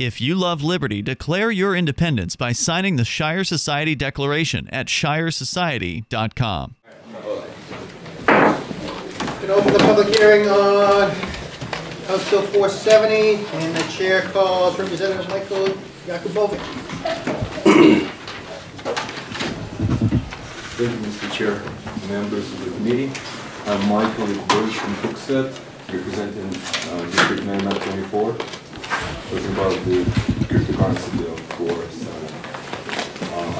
If you love liberty, declare your independence by signing the Shire Society Declaration at shiresociety.com. I'm going to open the public hearing on House Bill 470, and the chair calls Representative Michael Yakubovich. Thank you, Mr. Chair, members of the committee. I'm Michael Bush from Hookset, representing District 9924, talking about the cryptocurrency bill for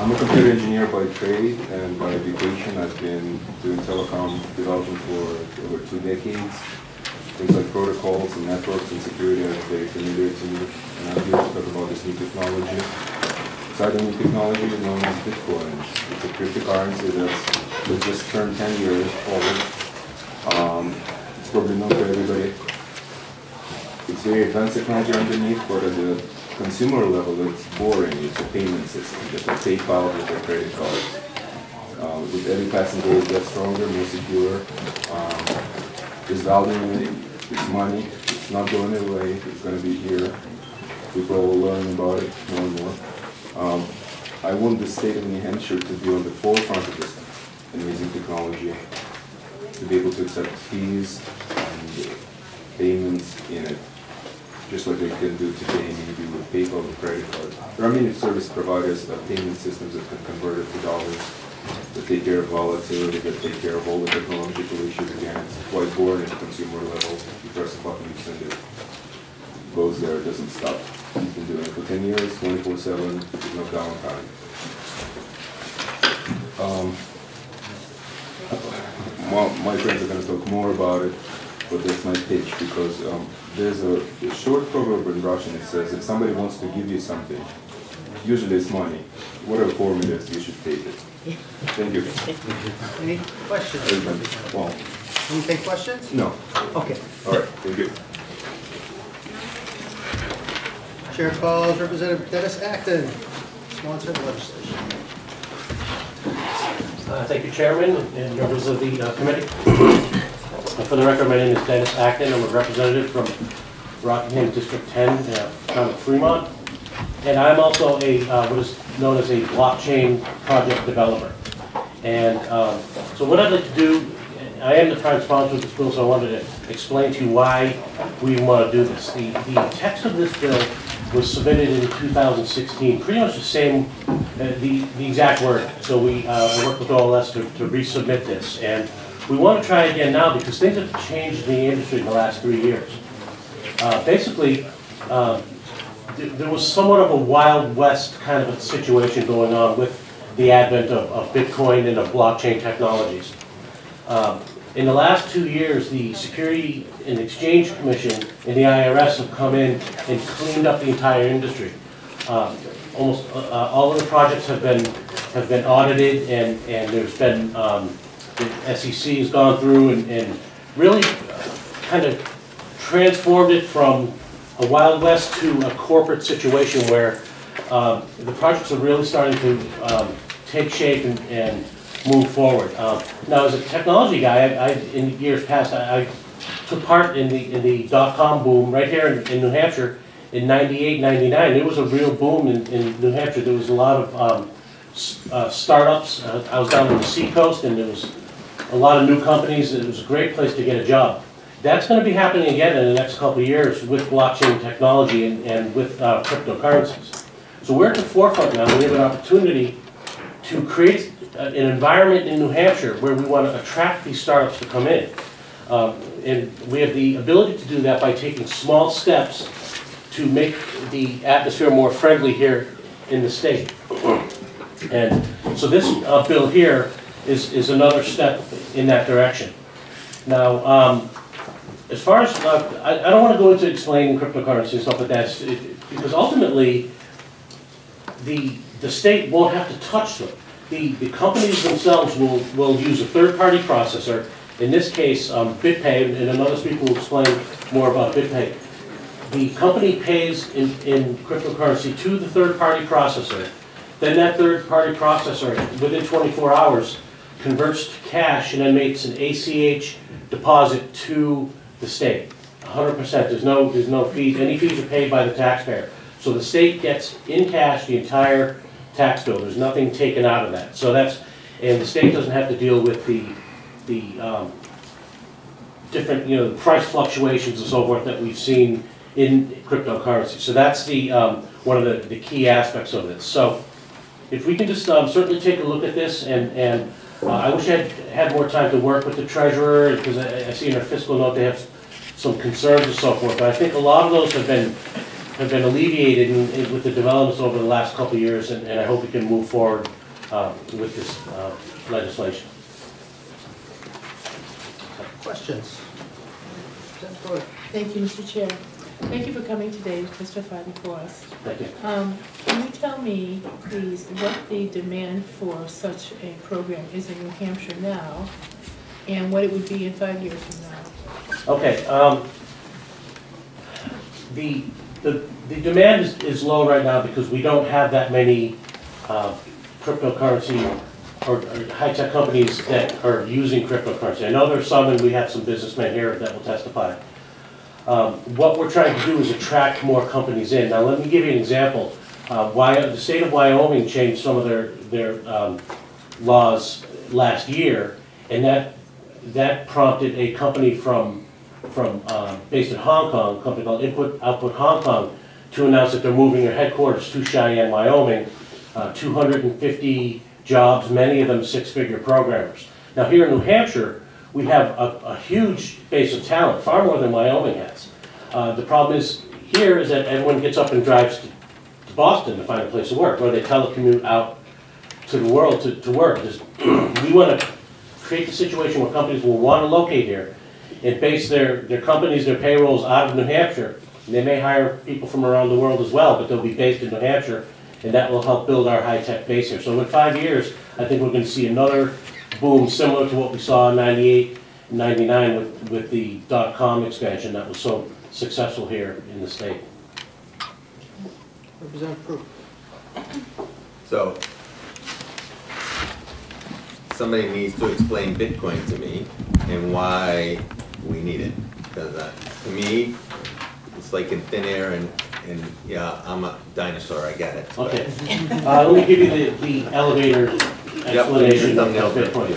I'm a computer engineer by trade, and by education I've been doing telecom development for over 2 decades. Things like protocols and networks and security are very familiar to me, and I'm here to talk about this new technology. Exciting new technology known as Bitcoin. It's a cryptocurrency that just turned 10 years old. It's probably known to everybody. It's very advanced technology underneath, but at the consumer level, it's boring. It's a payment system, just like PayPal with a credit card. With every passing day, it gets stronger, more secure. It's value in it, it's money, it's not going away, it's going to be here. People will learn about it more and more. I want the state of New Hampshire to be on the forefront of this amazing technology, to be able to accept fees and payments in it, just like they can do today, maybe with PayPal or credit card. There are many service providers of payment systems that can convert it to dollars, that take care of volatility, that take care of all the technological issues again. It's quite boring at the consumer level. You press a button, you send it. It goes there, it doesn't stop. You've been doing it for 10 years, 24/7, with no downtime. My friends are going to talk more about it, but that's my pitch, because there's a short proverb in Russian that says, if somebody wants to give you something, usually it's money. Whatever form it is, you should take it. Thank you. Any questions? Well, can you take questions? No. Okay. All right, thank you. Chair calls Representative Dennis Acton, sponsor of the legislation. Thank you, Chairman and members of the committee. For the record, my name is Dennis Acton. I'm a representative from Rockingham District 10, town of Fremont. And I'm also a what is known as a blockchain project developer. And so what I'd like to do, I am the prime sponsor of this bill, so I wanted to explain to you why we want to do this. The text of this bill was submitted in 2016, pretty much the same, the exact word. So we worked with OLS to resubmit this. And we want to try again now because things have changed in the industry in the last 3 years. Basically, there was somewhat of a Wild West kind of a situation going on with the advent of Bitcoin and of blockchain technologies. In the last 2 years, the Security and Exchange Commission and the IRS have come in and cleaned up the entire industry. Almost all of the projects have been audited, and there's been the SEC has gone through and really kind of transformed it from a Wild West to a corporate situation where the projects are really starting to take shape and move forward. Now, as a technology guy, I in years past, I took part in the dot-com boom right here in New Hampshire in 98, 99. It was a real boom in New Hampshire. There was a lot of startups. I was down on the seacoast, and there was a lot of new companies. It was a great place to get a job. That's going to be happening again in the next couple of years with blockchain technology and with cryptocurrencies. So we're at the forefront now. We have an opportunity to create an environment in New Hampshire where we want to attract these startups to come in. And we have the ability to do that by taking small steps to make the atmosphere more friendly here in the state. And so this bill here is another step in that direction. Now, as far as, I don't want to go into explaining cryptocurrency and stuff like that, because ultimately, the state won't have to touch them. The companies themselves will use a third-party processor. In this case, BitPay, and another speaker will explain more about BitPay. The company pays in cryptocurrency to the third-party processor. Then that third-party processor, within 24 hours, converts to cash and then makes an ACH deposit to the state. 100%. There's no fees. Any fees are paid by the taxpayer. So the state gets in cash the entire tax bill. There's nothing taken out of that. So that's, and the state doesn't have to deal with the different, you know, the price fluctuations and so forth that we've seen in cryptocurrency. So that's the one of the key aspects of this. So if we can just certainly take a look at this, and I wish I had more time to work with the treasurer, because I see in her fiscal note they have some concerns and so forth. But I think a lot of those have been alleviated in, with the developments over the last couple of years, and I hope we can move forward with this legislation. Questions? Thank you, Mr. Chair. Thank you for coming today, Mr. Fadden, for us. Thank you. Can you tell me, please, what the demand for such a program is in New Hampshire now, and what it would be in 5 years from now? Okay. The demand is low right now because we don't have that many cryptocurrency or high-tech companies that are using cryptocurrency. I know there's some, and we have some businessmen here that will testify. What we're trying to do is attract more companies in. Now, let me give you an example. The state of Wyoming changed some of their laws last year, and that prompted a company from based in Hong Kong, a company called Input Output Hong Kong, to announce that they're moving their headquarters to Cheyenne, Wyoming. 250 jobs, many of them six-figure programmers. Now, here in New Hampshire, we have a huge base of talent, far more than Wyoming has. The problem is here is that everyone gets up and drives to Boston to find a place to work, or they telecommute out to the world to work. We want to create the situation where companies will want to locate here and base their companies, their payrolls out of New Hampshire. And they may hire people from around the world as well, but they'll be based in New Hampshire, and that will help build our high-tech base here. So in 5 years, I think we're going to see another boom similar to what we saw in 98, 99 with the .com expansion that was so successful here in the state. Representative Proof. So somebody needs to explain Bitcoin to me and why we need it. Because to me, it's like in thin air, and yeah, I'm a dinosaur, I get it. Okay. Let me give you the elevator explanation of Bitcoin.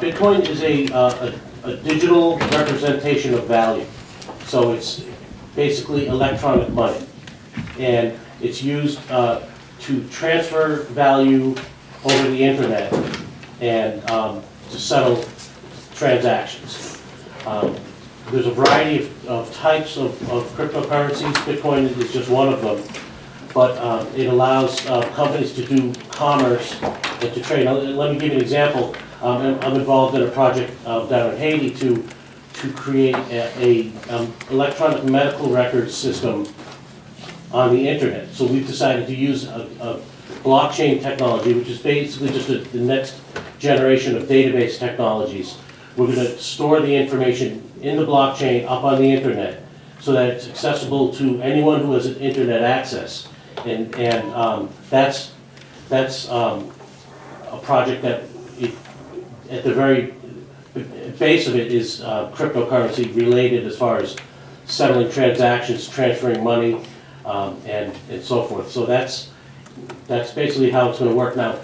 Bitcoin is a digital representation of value. So it's basically electronic money. And it's used to transfer value over the internet and to settle transactions. There's a variety of types of cryptocurrencies. Bitcoin is just one of them. But it allows companies to do commerce and to trade. Now, let me give you an example. I'm involved in a project down in Haiti to create an electronic medical record system on the internet. So we've decided to use a blockchain technology, which is basically just the next generation of database technologies. We're going to store the information in the blockchain up on the internet so that it's accessible to anyone who has an internet access. And that's a project that at the very base of it is cryptocurrency related as far as settling transactions, transferring money, and so forth. So that's basically how it's going to work now.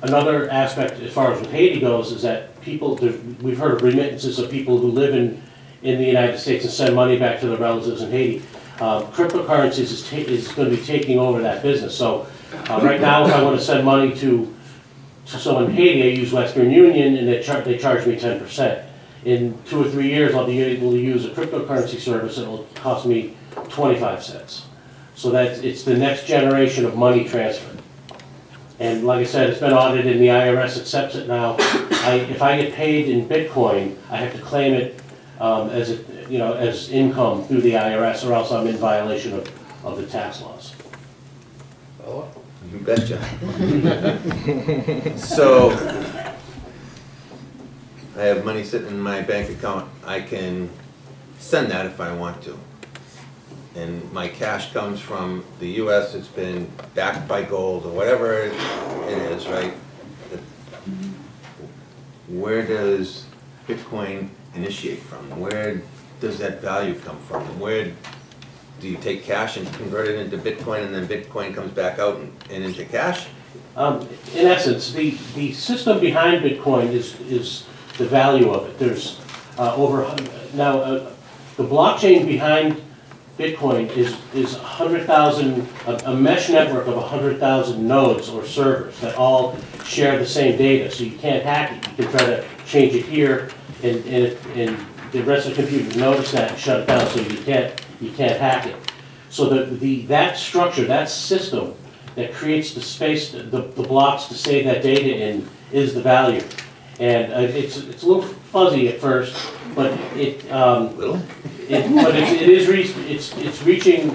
Another aspect, as far as with Haiti goes, is that people, we've heard of remittances of people who live in the United States and send money back to their relatives in Haiti. Cryptocurrencies is going to be taking over that business. So right now, if I want to send money to someone in Haiti, I use Western Union, and they charge me 10%. In 2 or 3 years, I'll be able to use a cryptocurrency service that will cost me 25 cents. So it's the next generation of money transfer. And like I said, it's been audited, and the IRS accepts it now. If I get paid in Bitcoin, I have to claim it as income through the IRS, or else I'm in violation of the tax laws. Oh, you betcha. So I have money sitting in my bank account. I can send that if I want to. And my cash comes from the U.S. It's been backed by gold or whatever it is, right? Where does Bitcoin initiate from? Where does that value come from? Where do you take cash and convert it into Bitcoin, and then Bitcoin comes back out and into cash? In essence, the system behind Bitcoin is the value of it. There's the blockchain behind Bitcoin is 100,000, a mesh network of 100,000 nodes or servers that all share the same data. So you can't hack it. You can try to change it here, and the rest of the computer will notice that and shut it down. So you can't hack it. So that structure, that system that creates the space, the blocks to save that data in, is the value. And it's a little fuzzy at first, but it's reaching.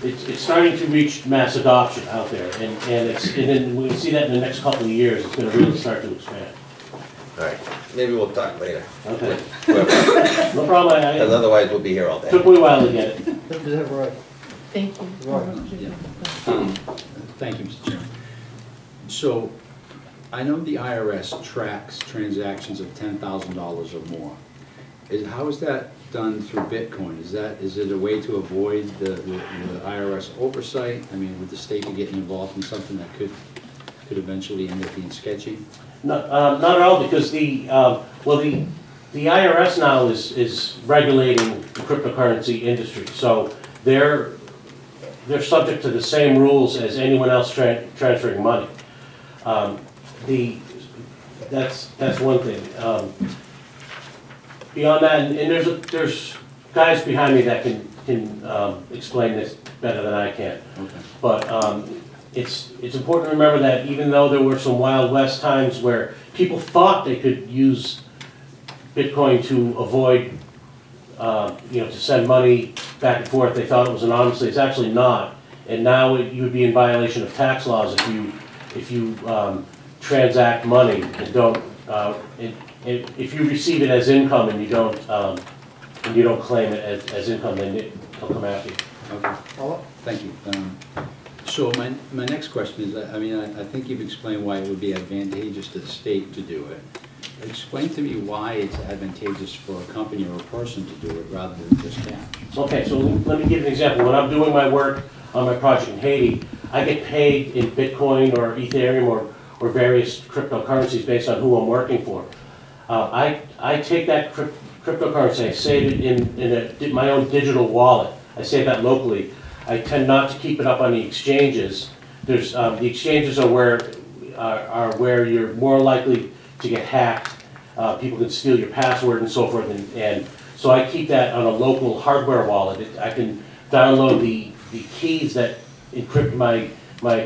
It's starting to reach mass adoption out there, and then we see that in the next couple of years. It's going to really start to expand. All right, maybe we'll talk later. Okay. No problem. Because otherwise, we'll be here all day. Took me a while to get it. Is that right? Thank you. Right. Yeah. Thank you, Mr. Chairman. So, I know the IRS tracks transactions of $10,000 or more. How is that done through Bitcoin? Is it a way to avoid the IRS oversight? I mean, would the state be getting involved in something that could eventually end up being sketchy? No, not at all, because the IRS now is regulating the cryptocurrency industry, so they're subject to the same rules as anyone else transferring money. That's one thing. Beyond that, and there's guys behind me that can explain this better than I can. Okay. But it's important to remember that even though there were some Wild West times where people thought they could use Bitcoin to avoid, to send money back and forth, they thought it was anonymously. It's actually not. And now you would be in violation of tax laws if you transact money and don't, if you receive it as income and you don't claim it as income, then it'll come after you. Okay. Thank you. So my next question is, I think you've explained why it would be advantageous to the state to do it. Explain to me why it's advantageous for a company or a person to do it rather than just cash. Okay, so let me give an example. When I'm doing my work on my project in Haiti, I get paid in Bitcoin or Ethereum or various cryptocurrencies based on who I'm working for. I take that cryptocurrency, I save it in my own digital wallet. I save that locally. I tend not to keep it up on the exchanges. There's the exchanges are where you're more likely to get hacked. People can steal your password and so forth. And so I keep that on a local hardware wallet. I can download the keys that encrypt my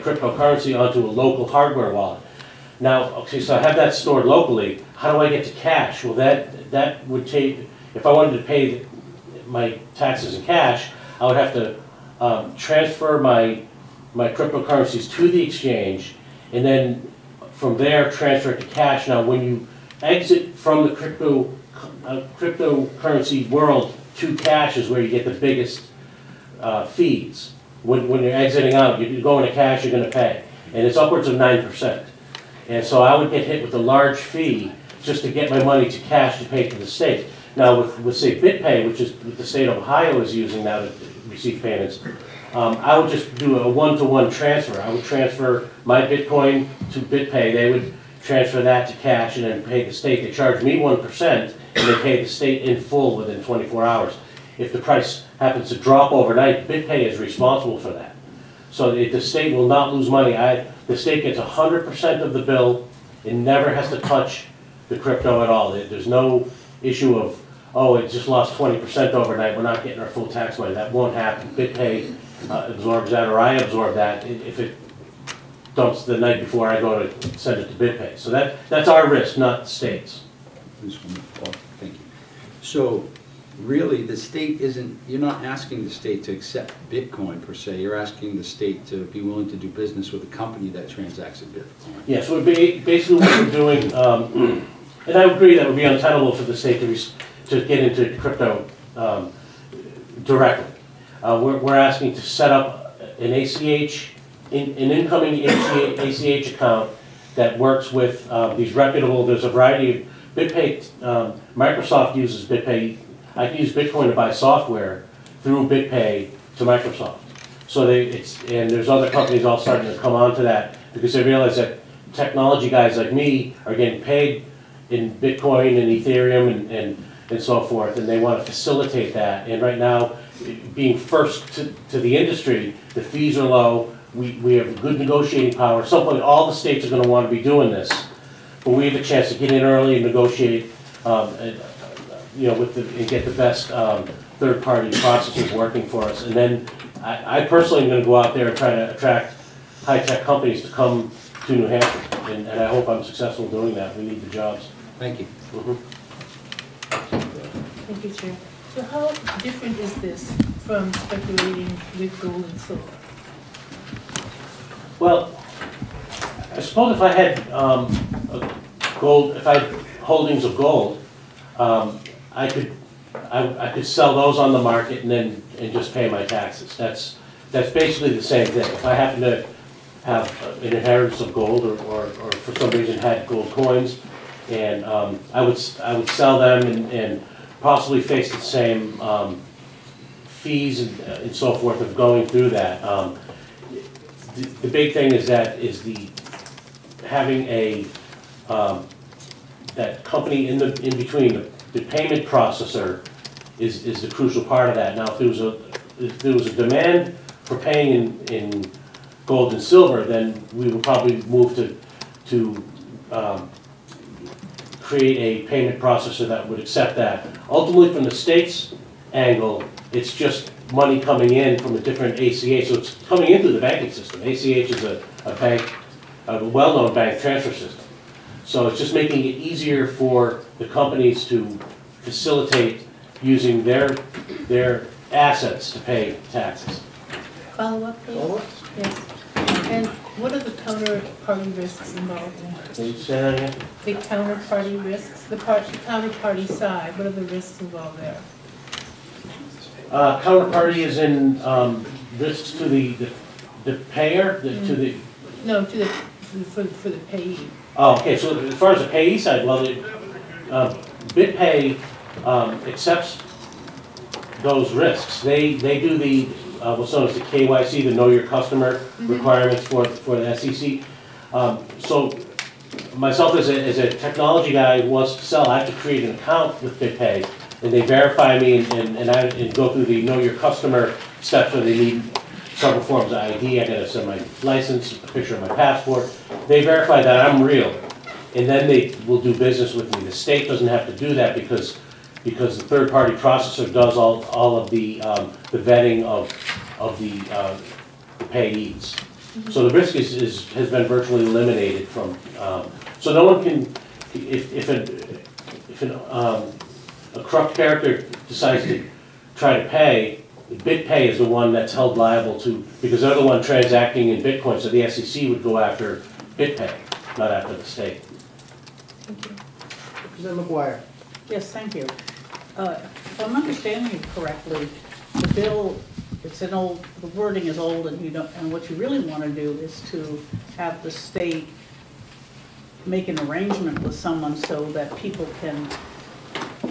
cryptocurrency onto a local hardware wallet. Now, okay, so I have that stored locally. How do I get to cash? Well, that would take, if I wanted to pay my taxes in cash, I would have to transfer my cryptocurrencies to the exchange, and then from there transfer it to cash. Now, when you exit from the cryptocurrency world to cash is where you get the biggest fees. When you're exiting out, you go into cash, you're going to pay. And it's upwards of 9%. And so I would get hit with a large fee just to get my money to cash to pay to the state. Now, with say, BitPay, which is what the state of Ohio is using now to receive payments, I would just do a one-to-one transfer. I would transfer my Bitcoin to BitPay. They would transfer that to cash and then pay the state. They charge me 1%, and they pay the state in full within 24 hours. If the price happens to drop overnight, BitPay is responsible for that. So the state will not lose money. The state gets 100% of the bill and never has to touch the crypto at all. There's no issue of, oh, it just lost 20% overnight, we're not getting our full tax money. That won't happen. BitPay absorbs that, or I absorb that if it dumps the night before I go to send it to BitPay. So that's our risk, not the state's. Thank you. So, really, the state isn't, you're not asking the state to accept Bitcoin per se, you're asking the state to be willing to do business with a company that transacts in Bitcoin. Yeah, so basically what we're doing, and I agree that it would be untenable for the state to get into crypto directly. We're asking to set up an ACH, an incoming ACH account that works with these reputable, there's a variety of BitPay, Microsoft uses BitPay. I can use Bitcoin to buy software through BitPay to Microsoft. So and there's other companies all starting to come onto that because they realize that technology guys like me are getting paid in Bitcoin and Ethereum and so forth, and they want to facilitate that. And right now, being first to the industry, the fees are low, we have good negotiating power. At some point, all the states are going to want to be doing this, but we have a chance to get in early and negotiate and get the best third-party processes working for us. And then I personally am going to go out there and try to attract high-tech companies to come to New Hampshire, and I hope I'm successful doing that. We need the jobs. Thank you. Mm-hmm. Thank you, Chair. So how different is this from speculating with gold and silver? Well, I suppose if I had holdings of gold, I could sell those on the market and just pay my taxes. That's basically the same thing. If I happen to have an inheritance of gold, or for some reason had gold coins, and I would sell them and possibly face the same fees and so forth of going through that. The big thing is having that company in between the payment processor is the crucial part of that. Now, if there was a demand for paying in gold and silver, then we would probably move to create a payment processor that would accept that. Ultimately, from the state's angle, it's just money coming in from a different ACH, so it's coming in through the banking system. ACH is a well-known bank transfer system. So it's just making it easier for the companies to facilitate using their assets to pay taxes. Follow up, please. Follow up? Yes. And what are the counterparty risks involved in this? Can you say that again? The counterparty risks, the counterparty side, what are the risks involved there? Counterparty is in risks to the payer, for the payee. Oh, okay. So as far as the payee side, well, BitPay accepts those risks. They do the what's known as the KYC, the Know Your Customer requirements for the SEC. So myself as a technology guy who wants to sell, I have to create an account with BitPay. And they verify me and go through the Know Your Customer steps where they need several forms of ID. I got to send my license, a picture of my passport. They verify that I'm real, and then they will do business with me. The state doesn't have to do that because the third-party processor does all of the vetting of the payees. Mm-hmm. So the risk has been virtually eliminated from. So no one can if a corrupt character decides to try to pay, BitPay is the one that's held liable to, because they're the one transacting in Bitcoin, so the SEC would go after BitPay, not after the state. Thank you. Representative McGuire. Yes, thank you. If I'm understanding you correctly, the bill, the wording is old, and what you really want to do is to have the state make an arrangement with someone so that people can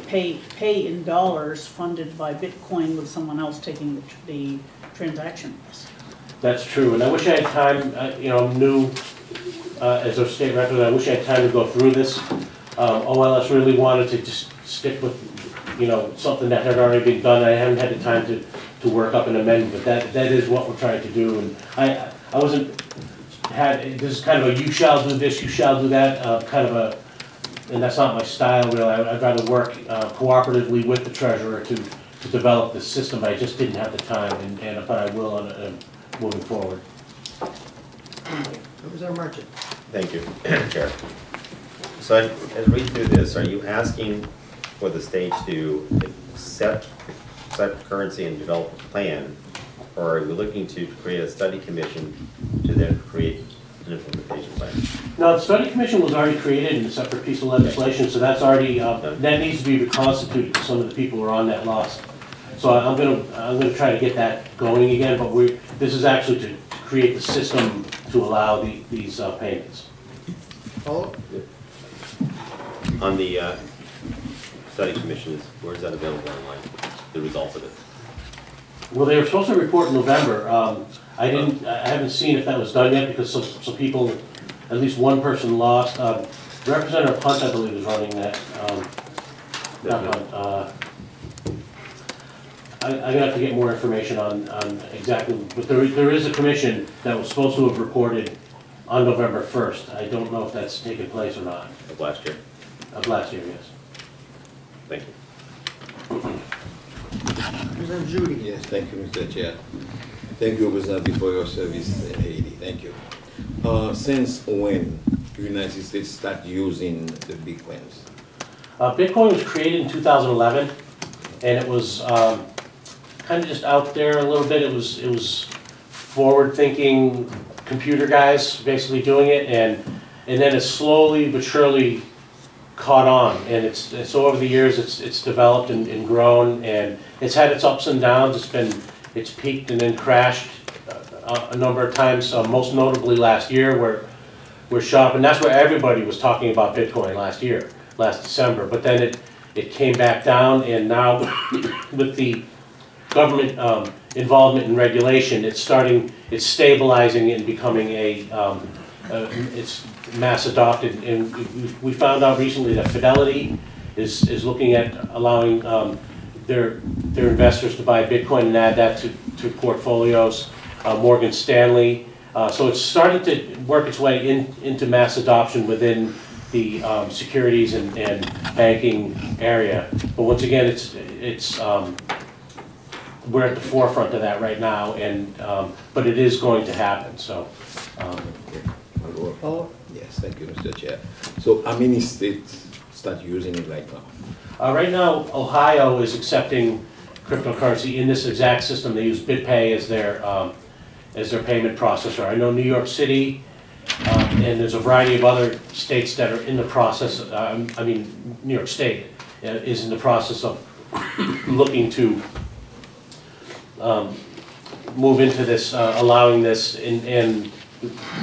pay in dollars funded by Bitcoin with someone else taking the transaction risk. That's true, and I wish I had time. I'm new as a state rep, I wish I had time to go through this. OLS really wanted to just stick with something that had already been done. I haven't had the time to work up an amendment, but that is what we're trying to do. And I wasn't had this is kind of a you shall do this, you shall do that kind of a. And that's not my style, really. I'd rather work cooperatively with the treasurer to develop the system. I just didn't have the time, but I will moving forward. Who was our merchant? Thank you, Chair. So as we do this, are you asking for the state to accept currency and develop a plan, or are you looking to create a study commission to then create an implementation plan? Now, the study commission was already created in a separate piece of legislation, so that's already that needs to be reconstituted. Some of the people who are on that lost, so I'm going to try to get that going again. But this is actually to create the system to allow these payments. Paul? On the study commission, where is that available online? The results of it. Well, they were supposed to report in November. I haven't seen if that was done yet because some people, at least one person lost. Representative Hunt, I believe, is running that. I'm going to have to get more information on exactly, but there is a commission that was supposed to have reported on November 1st. I don't know if that's taken place or not. Of last year? Of last year, yes. Thank you. President Judy. Yes, thank you, Mr. Chair. Thank you, President, for your service in Haiti. Thank you. Since when the United States started using the Bitcoins? Bitcoin was created in 2011, and it was kind of just out there a little bit. It was forward-thinking computer guys basically doing it, and then it slowly but surely caught on, and so over the years it's developed and grown, and it's had its ups and downs. It's peaked and then crashed a number of times. Most notably last year, where we're shopping, and that's where everybody was talking about Bitcoin last year, last December. But then it came back down, and now with the government involvement and regulation, it's stabilizing and becoming it's mass adopted. And we found out recently that Fidelity is looking at allowing their investors to buy Bitcoin and add that to portfolios. Morgan Stanley. So it's starting to work its way into mass adoption within the securities and banking area. But once again, we're at the forefront of that right now, but it is going to happen. So. Yes, thank you, Mr. Chair. So how many states start using it right now? Right now, Ohio is accepting cryptocurrency in this exact system. They use BitPay as their payment processor. I know New York City, and there's a variety of other states that are in the process. I mean, New York State is in the process of looking to move into this, allowing this, and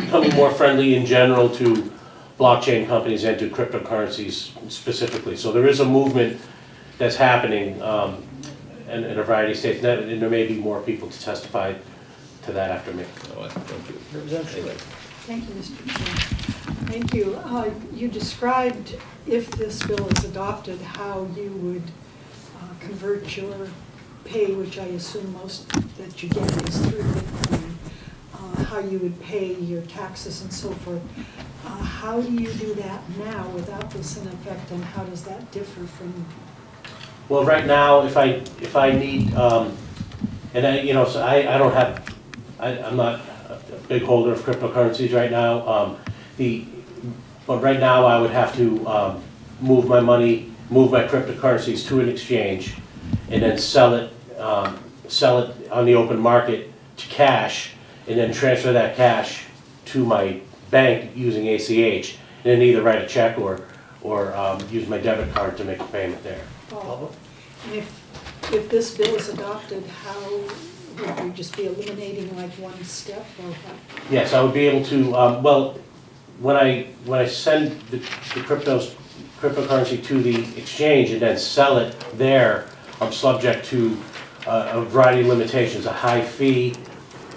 becoming more friendly in general to blockchain companies and to cryptocurrencies specifically. So there is a movement that's happening in a variety of states, and there may be more people to testify to that after me. Thank you. Representative. Thank you, Mr. Chair. Thank you. You described, if this bill is adopted, how you would convert your pay, which I assume most that you get is through Bitcoin, how you would pay your taxes and so forth. How do you do that now without this in effect, and how does that differ from? Well, right now, if I need, I'm not a big holder of cryptocurrencies right now. But right now I would have to move my cryptocurrencies to an exchange, and then sell it on the open market to cash, and then transfer that cash to my bank using ACH, and then either write a check or use my debit card to make a payment there. Oh. And if this bill is adopted, how would you just be eliminating like one step? Or what? Yes, I would be able to. When I send the cryptocurrency to the exchange and then sell it there, I'm subject to a variety of limitations, a high fee,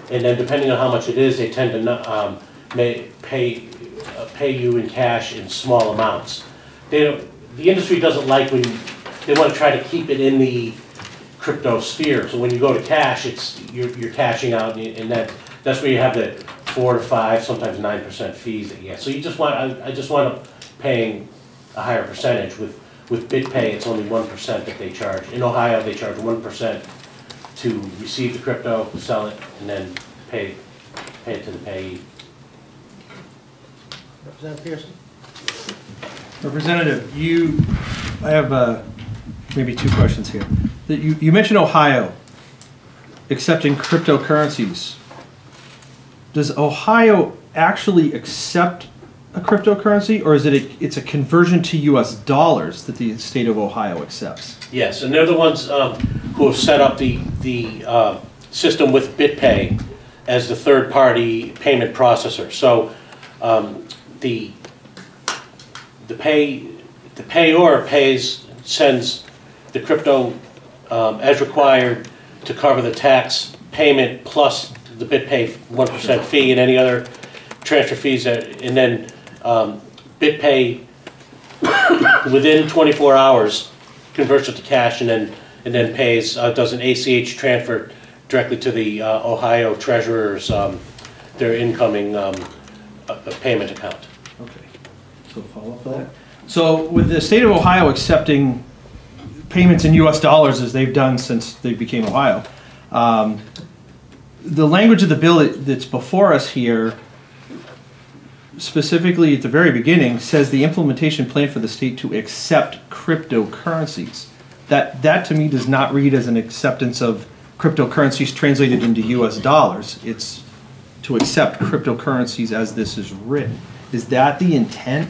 and then depending on how much it is, they tend to not, pay you in cash in small amounts. The industry doesn't like when. They want to try to keep it in the crypto sphere. So when you go to cash, you're cashing out, and that's where you have the 4 to 5, sometimes 9% fees that you get. So you just want, I just want up paying a higher percentage. With BitPay, it's only 1% that they charge. In Ohio, they charge 1% to receive the crypto, sell it, and then pay it to the payee. Representative Pearson. Representative, I have maybe two questions here. You mentioned Ohio accepting cryptocurrencies. Does Ohio actually accept a cryptocurrency, or is it it's a conversion to U.S. dollars that the state of Ohio accepts? Yes, and they're the ones who have set up the system with BitPay as the third-party payment processor. So the payor sends the crypto as required to cover the tax payment plus the BitPay 1% fee and any other transfer fees, that, and then BitPay within 24 hours converts it to cash and then pays, does an ACH transfer directly to the Ohio treasurer's, their incoming payment account. Okay, so follow up that. So with the state of Ohio accepting payments in US dollars as they've done since they became Ohio, the language of the bill that's before us here, specifically at the very beginning, says the implementation plan for the state to accept cryptocurrencies. That to me does not read as an acceptance of cryptocurrencies translated into US dollars. It's to accept cryptocurrencies as this is written. Is that the intent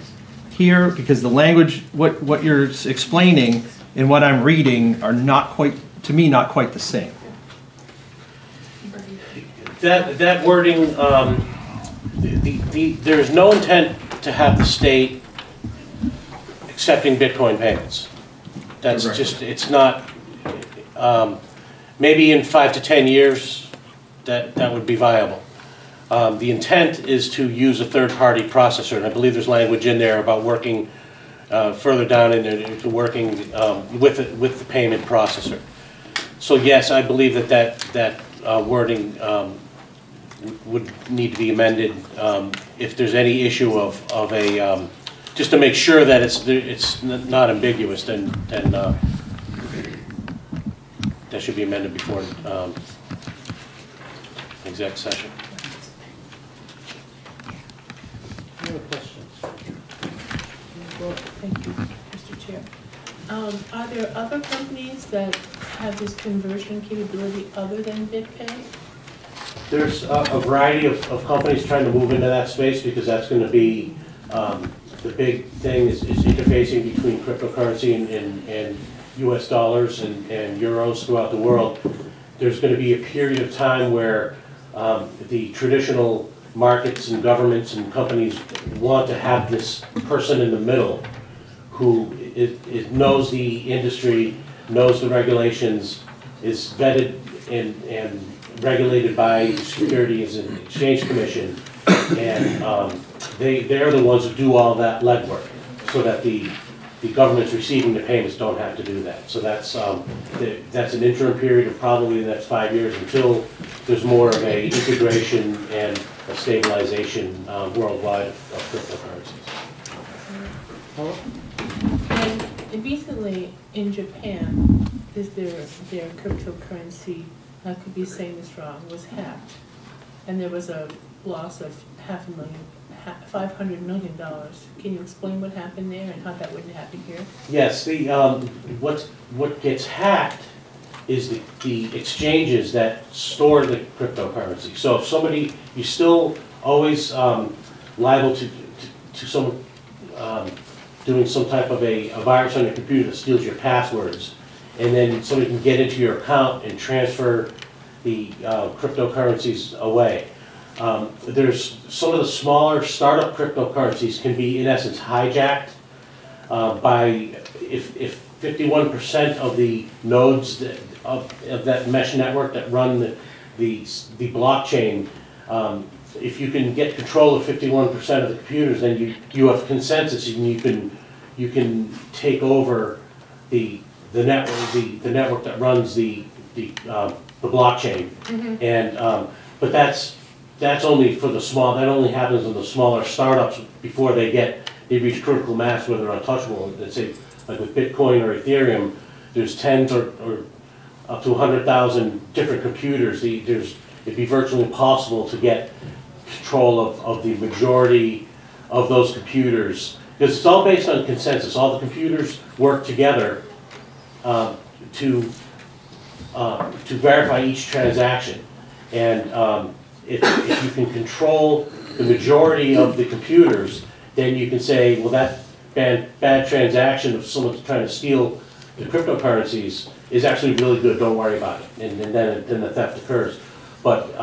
here? Because the language, what you're explaining and what I'm reading are not quite, to me, not quite the same. That wording, there is no intent to have the state accepting Bitcoin payments. That's correct. Just, it's not, maybe in 5 to 10 years that would be viable. The intent is to use a third-party processor, and I believe there's language in there about working further down in there to working with the payment processor. So yes, I believe that wording would need to be amended if there's any issue of a just to make sure that it's not ambiguous. Then that should be amended before exec session. Any other questions? Well, thank you, Mr. Chair. Are there other companies that have this conversion capability other than BitPay? There's a variety of companies trying to move into that space, because that's going to be the big thing is interfacing between cryptocurrency and US dollars and euros throughout the world. There's going to be a period of time where the traditional markets and governments and companies want to have this person in the middle who knows the industry, knows the regulations, is vetted and regulated by the Securities and Exchange Commission, and they're the ones who do all that legwork so that the governments receiving the payments don't have to do that. So that's an interim period of probably the next 5 years until there's more of a integration and a stabilization worldwide of cryptocurrencies. And recently in Japan, is their cryptocurrency, I could be saying this wrong, was hacked, and there was a loss of $500 million. Can you explain what happened there and how that wouldn't happen here? Yes, the what gets hacked is the exchanges that store the cryptocurrency. So if somebody, you're still always liable to some doing some type of a virus on your computer that steals your passwords, and then somebody can get into your account and transfer the cryptocurrencies away. There's some of the smaller startup cryptocurrencies can be in essence hijacked by if 51% of the nodes of that mesh network that run the blockchain, if you can get control of 51% of the computers, then you have consensus, and you can take over the network that runs the blockchain. Mm-hmm. And but that's only for the small. That only happens in the smaller startups before they reach critical mass where they're untouchable. Let's say like with Bitcoin or Ethereum, there's tens or up to 100,000 different computers. It'd be virtually impossible to get control of the majority of those computers, because it's all based on consensus. All the computers work together to verify each transaction, and if you can control the majority of the computers, then you can say, well, that bad transaction of someone trying to steal the cryptocurrencies is actually really good. Don't worry about it, and then the theft occurs. But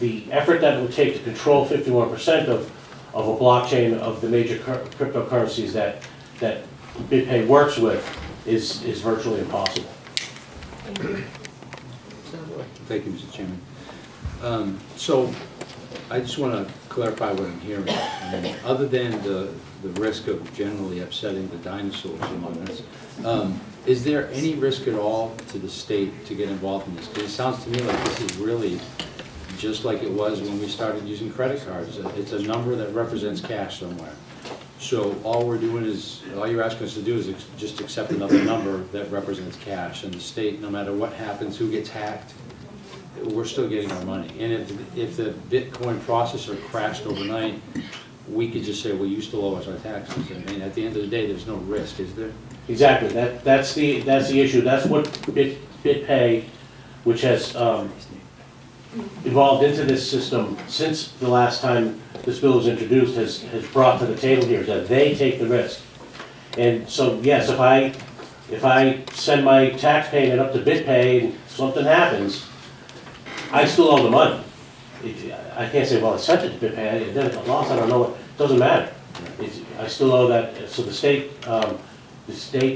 the effort that it would take to control 51% of a blockchain of the major cryptocurrencies that BitPay works with is virtually impossible. Thank you. Thank you, Mr. Chairman. So I just want to clarify what I'm hearing. Other than the risk of generally upsetting the dinosaurs among us, is there any risk at all to the state to get involved in this? Because it sounds to me like this is really just like it was when we started using credit cards. It's a number that represents cash somewhere. So all we're doing is, all you're asking us to do is just accept another number that represents cash. And the state, no matter what happens, who gets hacked, we're still getting our money. And if the Bitcoin processor crashed overnight, we could just say, well, you still owe us our taxes. I mean, at the end of the day, there's no risk, is there? Exactly. That's the issue. That's what BitPay, which has evolved into this system since the last time this bill was introduced, has brought to the table here, is that they take the risk. And so, yes, if I send my tax payment up to BitPay and something happens, I still owe the money. I can't say, well, I sent it to BitPay, I didn't lost, I don't know what, it doesn't matter. I still owe that. So the state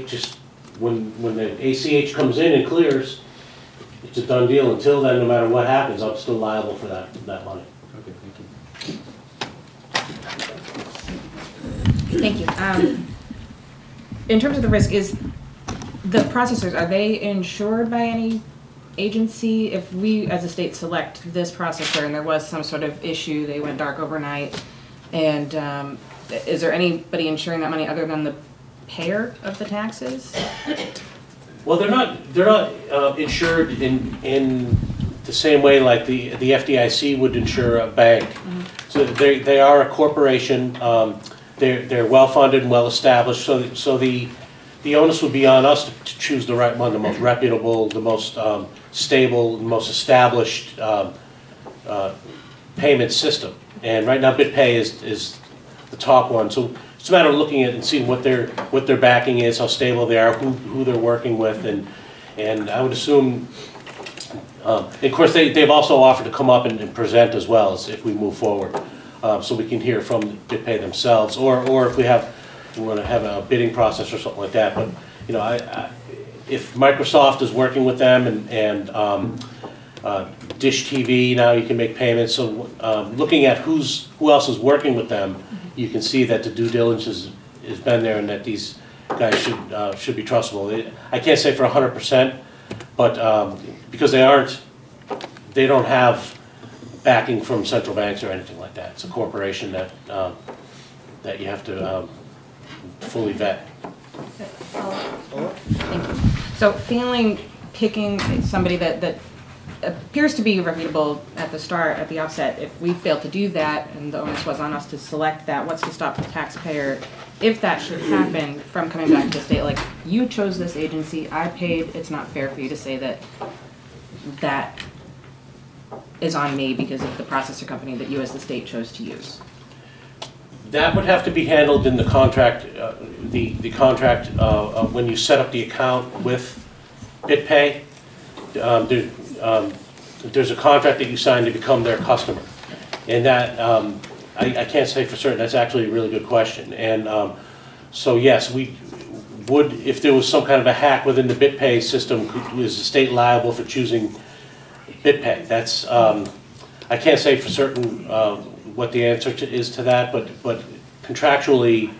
just, when the ACH comes in and clears, it's a done deal. Until then, no matter what happens, I'm still liable for that money. Okay, thank you. In terms of the risk, is the processors, are they insured by any agency? If we as a state select this processor and there was some sort of issue, they went dark overnight, and is there anybody insuring that money other than the payer of the taxes? Well, they're not insured in the same way like the FDIC would insure a bank. Mm-hmm. So they are a corporation. They're well funded and well established. So the onus would be on us to choose the right one, the most reputable, the most stable, the most established payment system. And right now, BitPay is the top one. So it's a matter of looking at and seeing what their backing is, how stable they are, who they're working with, and I would assume. Of course, they've also offered to come up and present as well as if we move forward, so we can hear from BitPay themselves, or if we want to have a bidding process or something like that. But you know, if Microsoft is working with them and Dish TV, now you can make payments. So looking at who else is working with them. You can see that the due diligence has been there, and that these guys should be trustable. I can't say for 100%, but because they don't have backing from central banks or anything like that. It's a corporation that you have to fully vet. Thank you. So, picking somebody that appears to be reputable at the start, at the offset, if we fail to do that and the onus was on us to select that, what's to stop the taxpayer, if that should happen, from coming back to the state like, you chose this agency, I paid, it's not fair for you to say that is on me because of the processor company that you as the state chose to use? That would have to be handled in the contract, when you set up the account with BitPay. There's a contract that you sign to become their customer, and that I can't say for certain. That's actually a really good question. And so yes, we would, if there was some kind of a hack within the BitPay system, is the state liable for choosing BitPay? That's I can't say for certain what the answer is to that, but contractually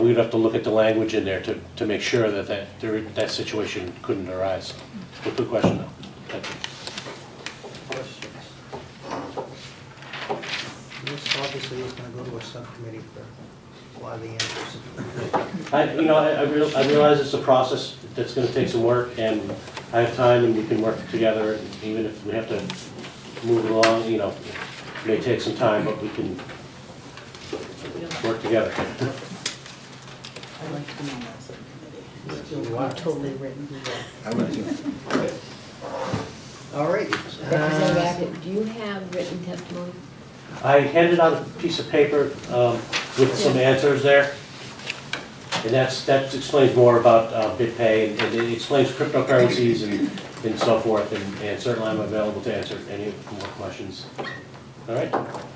we would have to look at the language in there to make sure that situation couldn't arise. Good question though. Thank you. This obviously is going to go to a subcommittee for a lot of the answers. I realize it's a process that's going to take some work, and I have time, and we can work together. Even if we have to move along, it may take some time, but we can work together. I'd like to be on that subcommittee. I'm totally written. I'm with you. All right. Representative Acton, do you have written testimony? I handed out a piece of paper with some answers there, and that explains more about BitPay, and it explains cryptocurrencies and so forth, and certainly I'm available to answer any more questions. All right.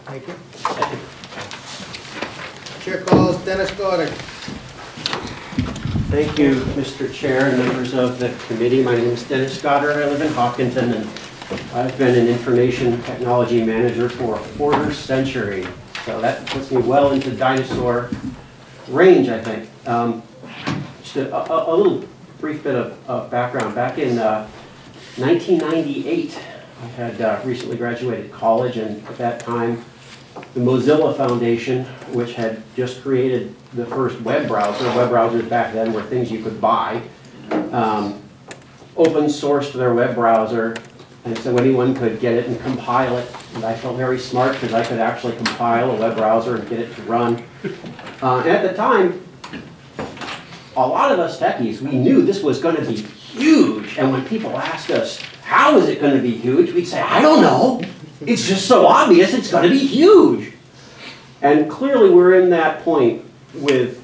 Thank you. Thank you. Chair calls Dennis Goddard. Thank you, Mr. Chair and members of the committee. My name is Dennis Goddard. I live in Hawkinson, and I've been an information technology manager for a quarter century. So that puts me well into dinosaur range, I think. Just a little brief bit of background. Back in 1998, I had recently graduated college, and at that time, the Mozilla Foundation, which had just created the first web browser — web browsers back then were things you could buy — open sourced their web browser, and so anyone could get it and compile it. And I felt very smart because I could actually compile a web browser and get it to run. And at the time, a lot of us techies, we knew this was going to be huge. And when people asked us, how is it going to be huge? We'd say, I don't know. It's just so obvious it's going to be huge. And clearly we're in that point with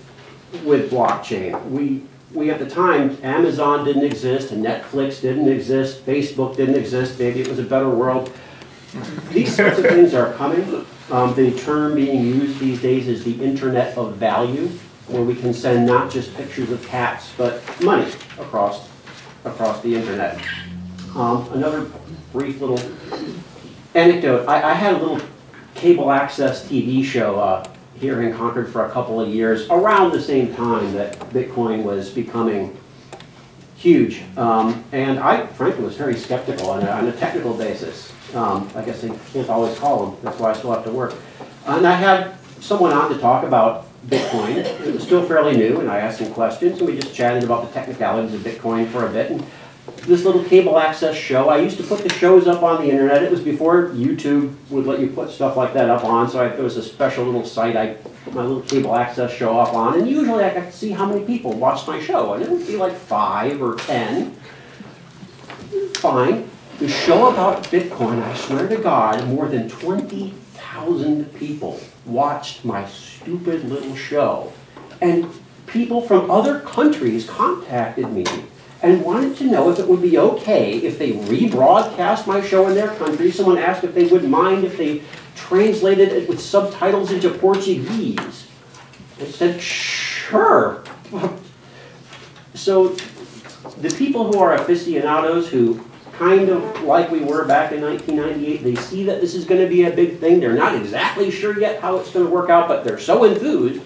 blockchain. We at the time, Amazon didn't exist, and Netflix didn't exist, Facebook didn't exist, maybe it was a better world. These sorts of things are coming. The term being used these days is the Internet of Value, where we can send not just pictures of cats, but money across the internet. Another brief little anecdote. I had a little cable access TV show here in Concord for a couple of years, around the same time that Bitcoin was becoming huge. And I, frankly, was very skeptical on a technical basis. I guess they can't always call them. That's why I still have to work. And I had someone on to talk about Bitcoin. It was still fairly new, and I asked him questions, and we just chatted about the technicalities of Bitcoin for a bit. And this little cable access show — I used to put the shows up on the internet. It was before YouTube would let you put stuff like that up on, so there was a special little site I put my little cable access show up on, and usually I got to see how many people watched my show, and it would be like 5 or 10. Fine. The show about Bitcoin, I swear to God, more than 20,000 people watched my stupid little show. And people from other countries contacted me and wanted to know if it would be okay if they rebroadcast my show in their country. Someone asked if they would mind if they translated it with subtitles into Portuguese. I said, sure. So the people who are aficionados, who kind of like we were back in 1998, they see that this is going to be a big thing. They're not exactly sure yet how it's going to work out, but they're so enthused,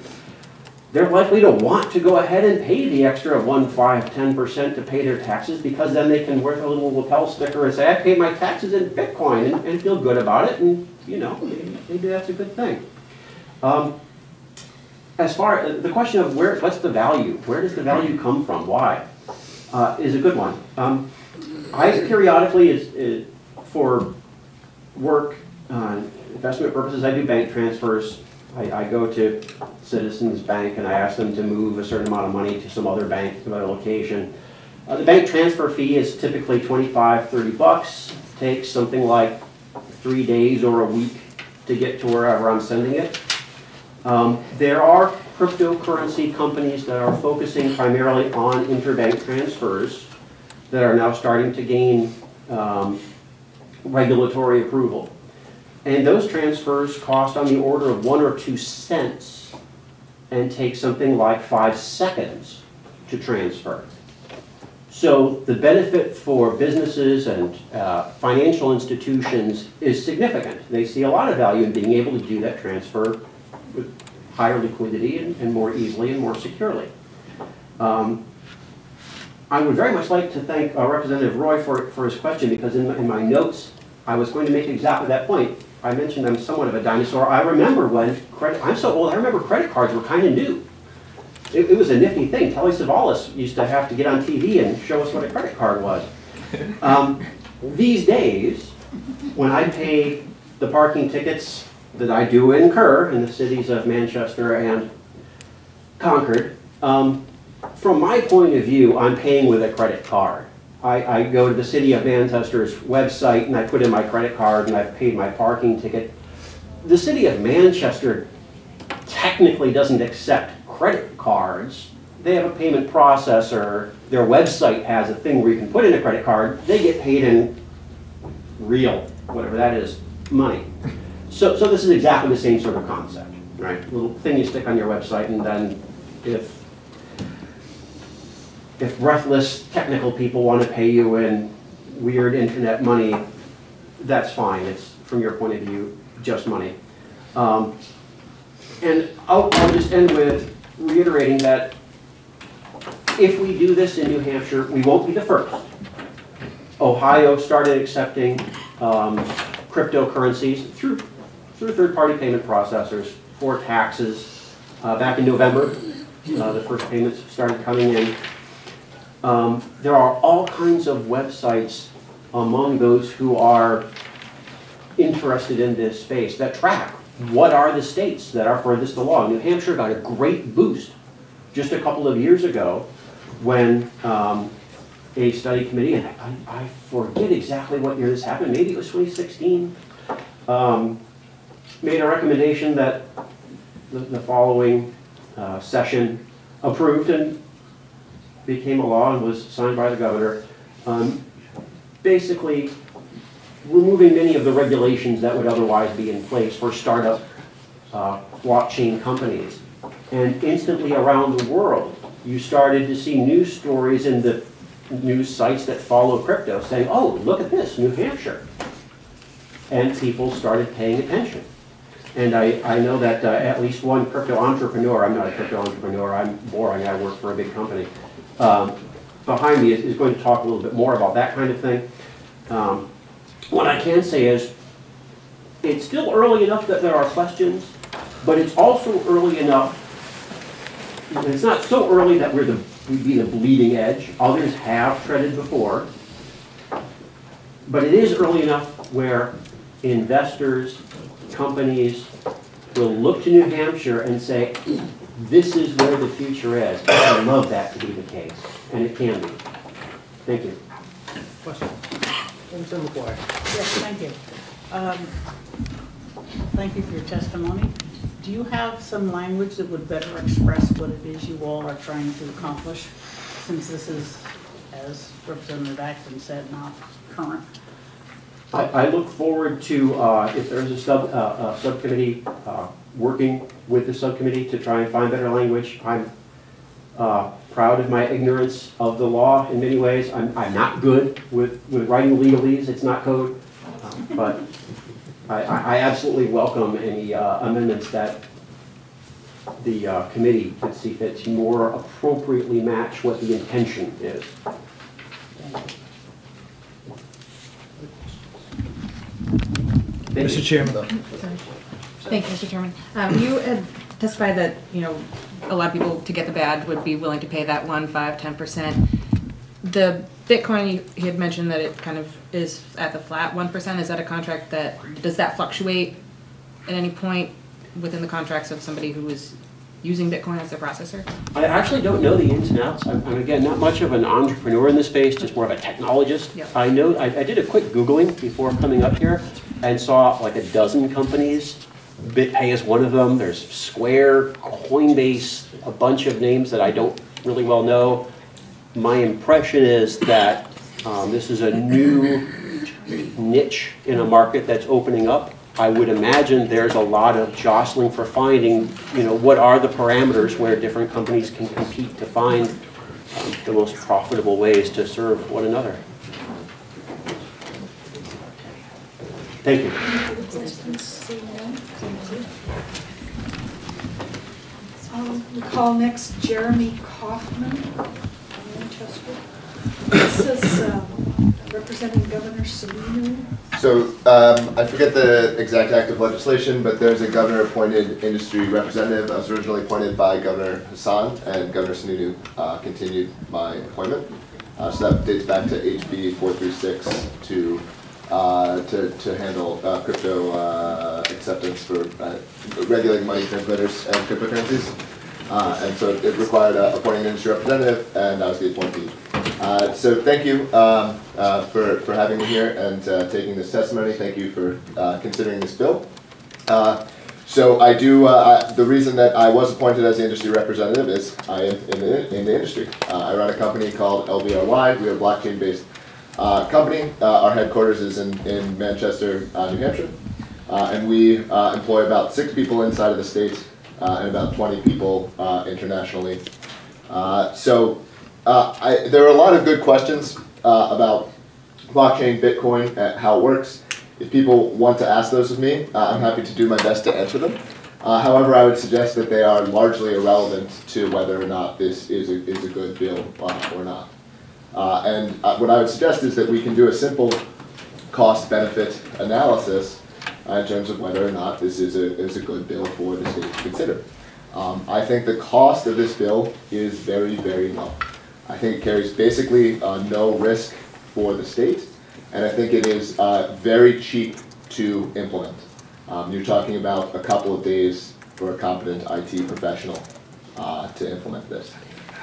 they're likely to want to go ahead and pay the extra 1%, 5%, 10% to pay their taxes, because then they can wear a little lapel sticker and say, I pay my taxes in Bitcoin, and feel good about it, and, you know, maybe that's a good thing. As far as the question of what's the value, where does the value come from, why, is a good one. I periodically, for work, investment purposes, I do bank transfers. I go to Citizens Bank and I ask them to move a certain amount of money to some other bank, to another location. The bank transfer fee is typically $25, $30. It takes something like 3 days or a week to get to wherever I'm sending it. There are cryptocurrency companies that are focusing primarily on interbank transfers that are now starting to gain regulatory approval. And those transfers cost on the order of 1 or 2 cents and take something like 5 seconds to transfer. So the benefit for businesses and financial institutions is significant. They see a lot of value in being able to do that transfer with higher liquidity and more easily and more securely. I would very much like to thank Representative Roy for his question, because in my notes, I was going to make exactly that point. I mentioned I'm somewhat of a dinosaur. I remember when I'm so old, I remember credit cards were kind of new. It was a nifty thing. Telly Savalas used to have to get on TV and show us what a credit card was. These days, when I pay the parking tickets that I do incur in the cities of Manchester and Concord, from my point of view, I'm paying with a credit card. I go to the City of Manchester's website and I put in my credit card and I've paid my parking ticket. The City of Manchester technically doesn't accept credit cards. They have a payment processor. Their website has a thing where you can put in a credit card. They get paid in real, whatever that is, money. So this is exactly the same sort of concept, right? A little thing you stick on your website, and then if breathless technical people want to pay you in weird internet money, that's fine. It's, from your point of view, just money. And I'll just end with reiterating that if we do this in New Hampshire, we won't be the first. Ohio started accepting cryptocurrencies through third-party payment processors for taxes back in November. The first payments started coming in. There are all kinds of websites among those who are interested in this space that track what are the states that are furthest along. New Hampshire got a great boost just a couple of years ago when a study committee, and I forget exactly what year this happened, maybe it was 2016, made a recommendation that the following session approved and became a law and was signed by the governor, basically removing many of the regulations that would otherwise be in place for startup blockchain companies. And instantly around the world, you started to see news stories in the news sites that follow crypto saying, oh, look at this, New Hampshire. And people started paying attention. And I know that at least one crypto entrepreneur, I'm not a crypto entrepreneur, I'm boring, I work for a big company, behind me is going to talk a little bit more about that kind of thing. What I can say is it's still early enough that there are questions, but it's also early enough, it's not so early that we'd be the bleeding edge. Others have treaded before, but it is early enough where investors, companies will look to New Hampshire and say, this is where the future is. I love that to be the case, and it can be. Thank you. Question? Yes, thank you. Thank you for your testimony. Do you have some language that would better express what it is you all are trying to accomplish, since this is, as Representative Acton said, not current? I look forward to, if there's a subcommittee, working with the subcommittee to try and find better language. I'm proud of my ignorance of the law in many ways. I'm not good with writing legalese. It's not code. But I absolutely welcome any amendments that the committee could see fit to more appropriately match what the intention is. Mr. Chairman. Thank you, Mr. Chairman. You had testified that, you know, a lot of people to get the badge would be willing to pay that 1%, 5%, 10%. The Bitcoin, he had mentioned that it kind of is at the flat 1%. Is that a contract that, does that fluctuate at any point within the contracts of somebody who is using Bitcoin as their processor? I actually don't know the ins and outs. I'm again, not much of an entrepreneur in this space, just more of a technologist. Yep. I know, I did a quick Googling before coming up here and saw like a dozen companies. BitPay is one of them. There's Square, Coinbase, a bunch of names that I don't really well know. My impression is that this is a new niche in a market that's opening up. I would imagine there's a lot of jostling for finding, you know, what are the parameters where different companies can compete to find the most profitable ways to serve one another. Thank you. We call next Jeremy Kaufman from Manchester. This is representing Governor Salino. So I forget the exact act of legislation, but there's a governor-appointed industry representative. I was originally appointed by Governor Hassan, and Governor Sununu continued my appointment. So that dates back to HB 436 to handle crypto acceptance for regulating money transmitters and cryptocurrencies. And so it required appointing an industry representative, and I was the appointee. So thank you for having me here and taking this testimony. Thank you for considering this bill. So I do, the reason that I was appointed as the industry representative is I am in the industry. I run a company called LBRY. We are blockchain-based company. Our headquarters is in Manchester, New Hampshire, and we employ about 6 people inside of the state and about 20 people internationally. There are a lot of good questions about blockchain, Bitcoin, and how it works. If people want to ask those of me, I'm happy to do my best to answer them. However, I would suggest that they are largely irrelevant to whether or not this is a good bill or not. What I would suggest is that we can do a simple cost-benefit analysis in terms of whether or not this is a good bill for the state to consider. I think the cost of this bill is very, very low. I think it carries basically no risk for the state, and I think it is very cheap to implement. You're talking about a couple of days for a competent IT professional to implement this.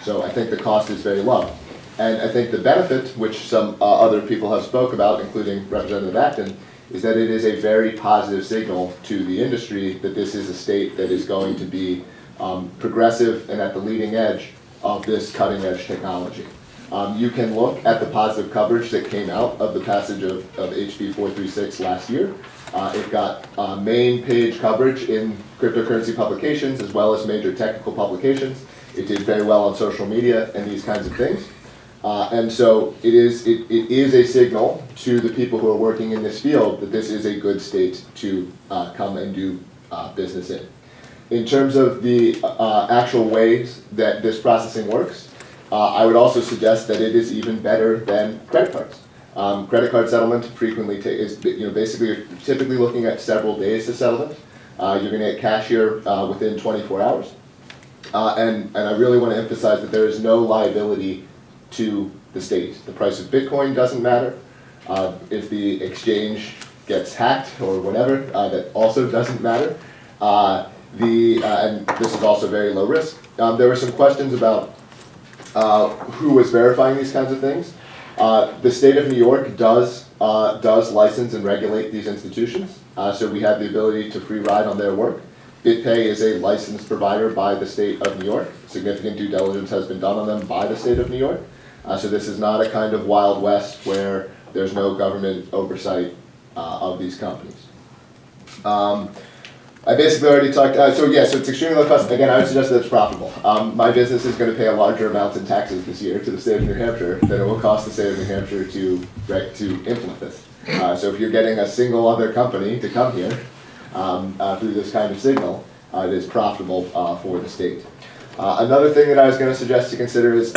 So I think the cost is very low. And I think the benefit, which some other people have spoke about, including Representative Acton, is that it is a very positive signal to the industry that this is a state that is going to be progressive and at the leading edge of this cutting-edge technology. You can look at the positive coverage that came out of the passage of HB 436 last year. It got main page coverage in cryptocurrency publications as well as major technical publications. It did very well on social media and these kinds of things. And so it is a signal to the people who are working in this field that this is a good state to come and do business in. In terms of the actual ways that this processing works, I would also suggest that it is even better than credit cards. Credit card settlement frequently is, basically you're typically looking at several days to settlement. You're going to get cashier within 24 hours. And I really want to emphasize that there is no liability to the state. The price of Bitcoin doesn't matter. If the exchange gets hacked or whatever, that also doesn't matter. And this is also very low risk. There were some questions about who was verifying these kinds of things. The state of New York does license and regulate these institutions, so we have the ability to free ride on their work. BitPay is a licensed provider by the state of New York. Significant due diligence has been done on them by the state of New York. So this is not a kind of Wild West where there's no government oversight of these companies. I basically already talked, so it's extremely low cost. Again, I would suggest that it's profitable. My business is going to pay a larger amount in taxes this year to the state of New Hampshire than it will cost the state of New Hampshire to implement this. So if you're getting a single other company to come here through this kind of signal, it is profitable for the state. Another thing that I was going to suggest to consider is, you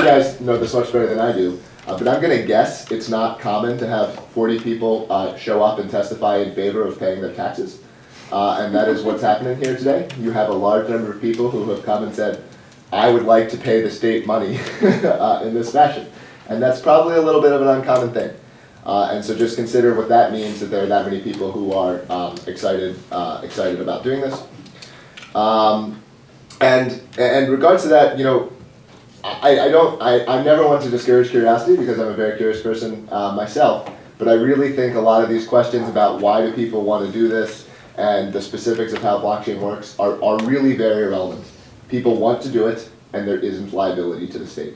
guys know this much better than I do, but I'm going to guess it's not common to have 40 people show up and testify in favor of paying their taxes. And that is what's happening here today. You have a large number of people who have come and said, I would like to pay the state money in this fashion. And that's probably a little bit of an uncommon thing. And so just consider what that means, that there are that many people who are excited about doing this. And in regards to that, I never want to discourage curiosity because I'm a very curious person myself. But I really think a lot of these questions about why do people want to do this, and the specifics of how blockchain works are really very irrelevant. People want to do it, and there isn't liability to the state.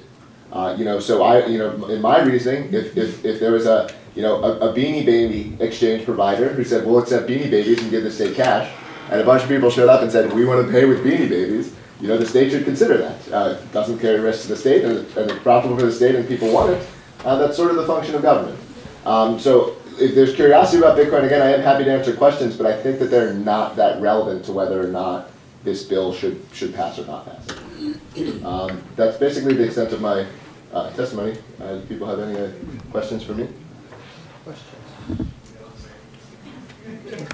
So in my reasoning, if there was a Beanie Baby exchange provider who said, we'll accept Beanie Babies and give the state cash, and a bunch of people showed up and said, we want to pay with Beanie Babies, the state should consider that. It doesn't carry risk to the state, and it's profitable for the state, and people want it. That's sort of the function of government. If there's curiosity about Bitcoin, again, I am happy to answer questions, but I think that they're not that relevant to whether or not this bill should pass or not pass. That's basically the extent of my testimony. Do people have any questions for me? Questions? Thank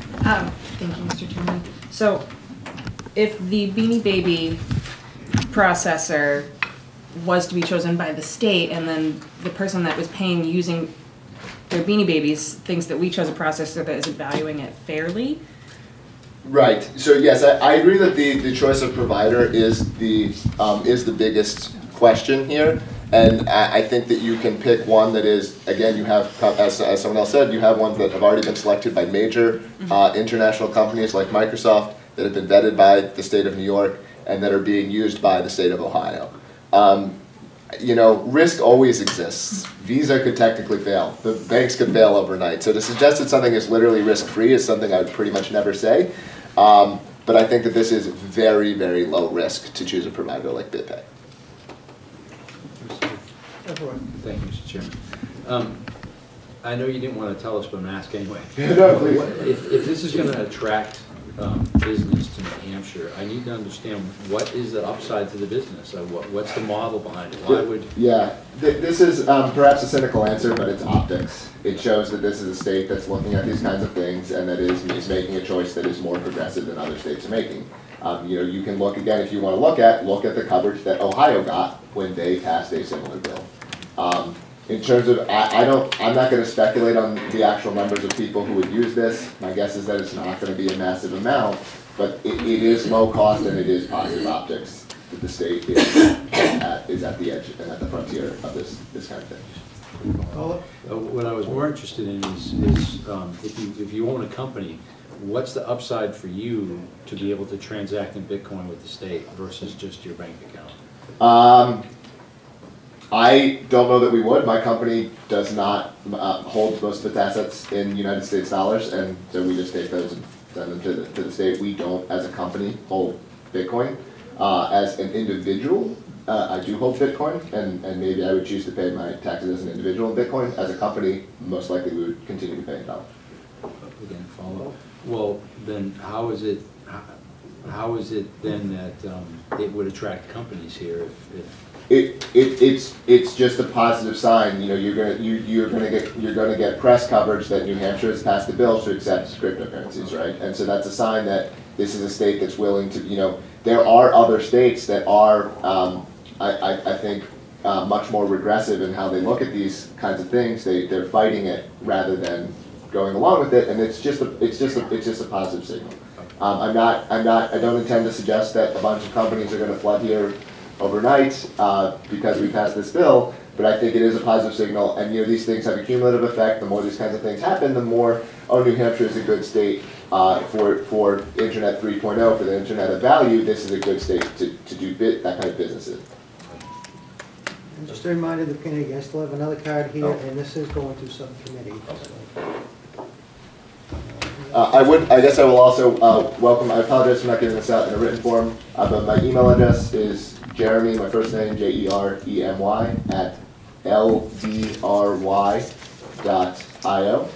you, Mr. Chairman. So if the Beanie Baby processor was to be chosen by the state, and then the person that was paying using their Beanie Babies thinks that we chose a processor that isn't valuing it fairly. Right. So yes, I agree that the choice of provider is the biggest question here, and I think that you can pick one that is, again, you have, as someone else said, you have ones that have already been selected by major international companies like Microsoft that have been vetted by the state of New York and that are being used by the state of Ohio. Risk always exists. Visa could technically fail. The banks could fail overnight. So to suggest that something is literally risk-free is something I would pretty much never say. But I think that this is very, very low risk to choose a provider like BitPay. Thank you, Mr. Chairman. I know you didn't want to tell us, but I'm asking anyway. No, please. If this is going to attract business to New Hampshire, I need to understand what is the upside to the business? What's the model behind it? Why would... Yeah, this is perhaps a cynical answer, but it's optics. It shows that this is a state that's looking at these kinds of things and that is making a choice that is more progressive than other states are making. You know, you can look, again, if you want to look at the coverage that Ohio got when they passed a similar bill. In terms of, I'm not going to speculate on the actual numbers of people who would use this. My guess is that it's not going to be a massive amount, but it is low cost and it is positive optics that the state is at the edge and at the frontier of this kind of thing. What I was more interested in is if you own a company, what's the upside for you to be able to transact in Bitcoin with the state versus just your bank account? I don't know that we would. My company does not hold most of its assets in United States dollars, and so we just take those and send them to the state. We don't, as a company, hold Bitcoin. As an individual, I do hold Bitcoin, and maybe I would choose to pay my taxes as an individual in Bitcoin. As a company, most likely we would continue to pay in dollars. Again, follow. Well, then how is it then that it would attract companies here if it's just a positive sign. You know, you're gonna get press coverage that New Hampshire has passed a bill to accept cryptocurrencies, right? And so that's a sign that this is a state that's willing to. You know, there are other states that are I think much more regressive in how they look at these kinds of things. They're fighting it rather than going along with it, and it's just a positive signal. I don't intend to suggest that a bunch of companies are going to flood here overnight because we passed this bill, but I think it is a positive signal, and you know, these things have a cumulative effect. The more these kinds of things happen, the more, oh, New Hampshire is a good state for Internet 3.0, for the Internet of Value, this is a good state to do that kind of business in. And just a reminder that Penny, I still have another card here, and this is going to subcommittee. I guess I will also welcome, I apologize for not getting this out in a written form, but my email address is Jeremy, my first name, Jeremy, at ldry.io.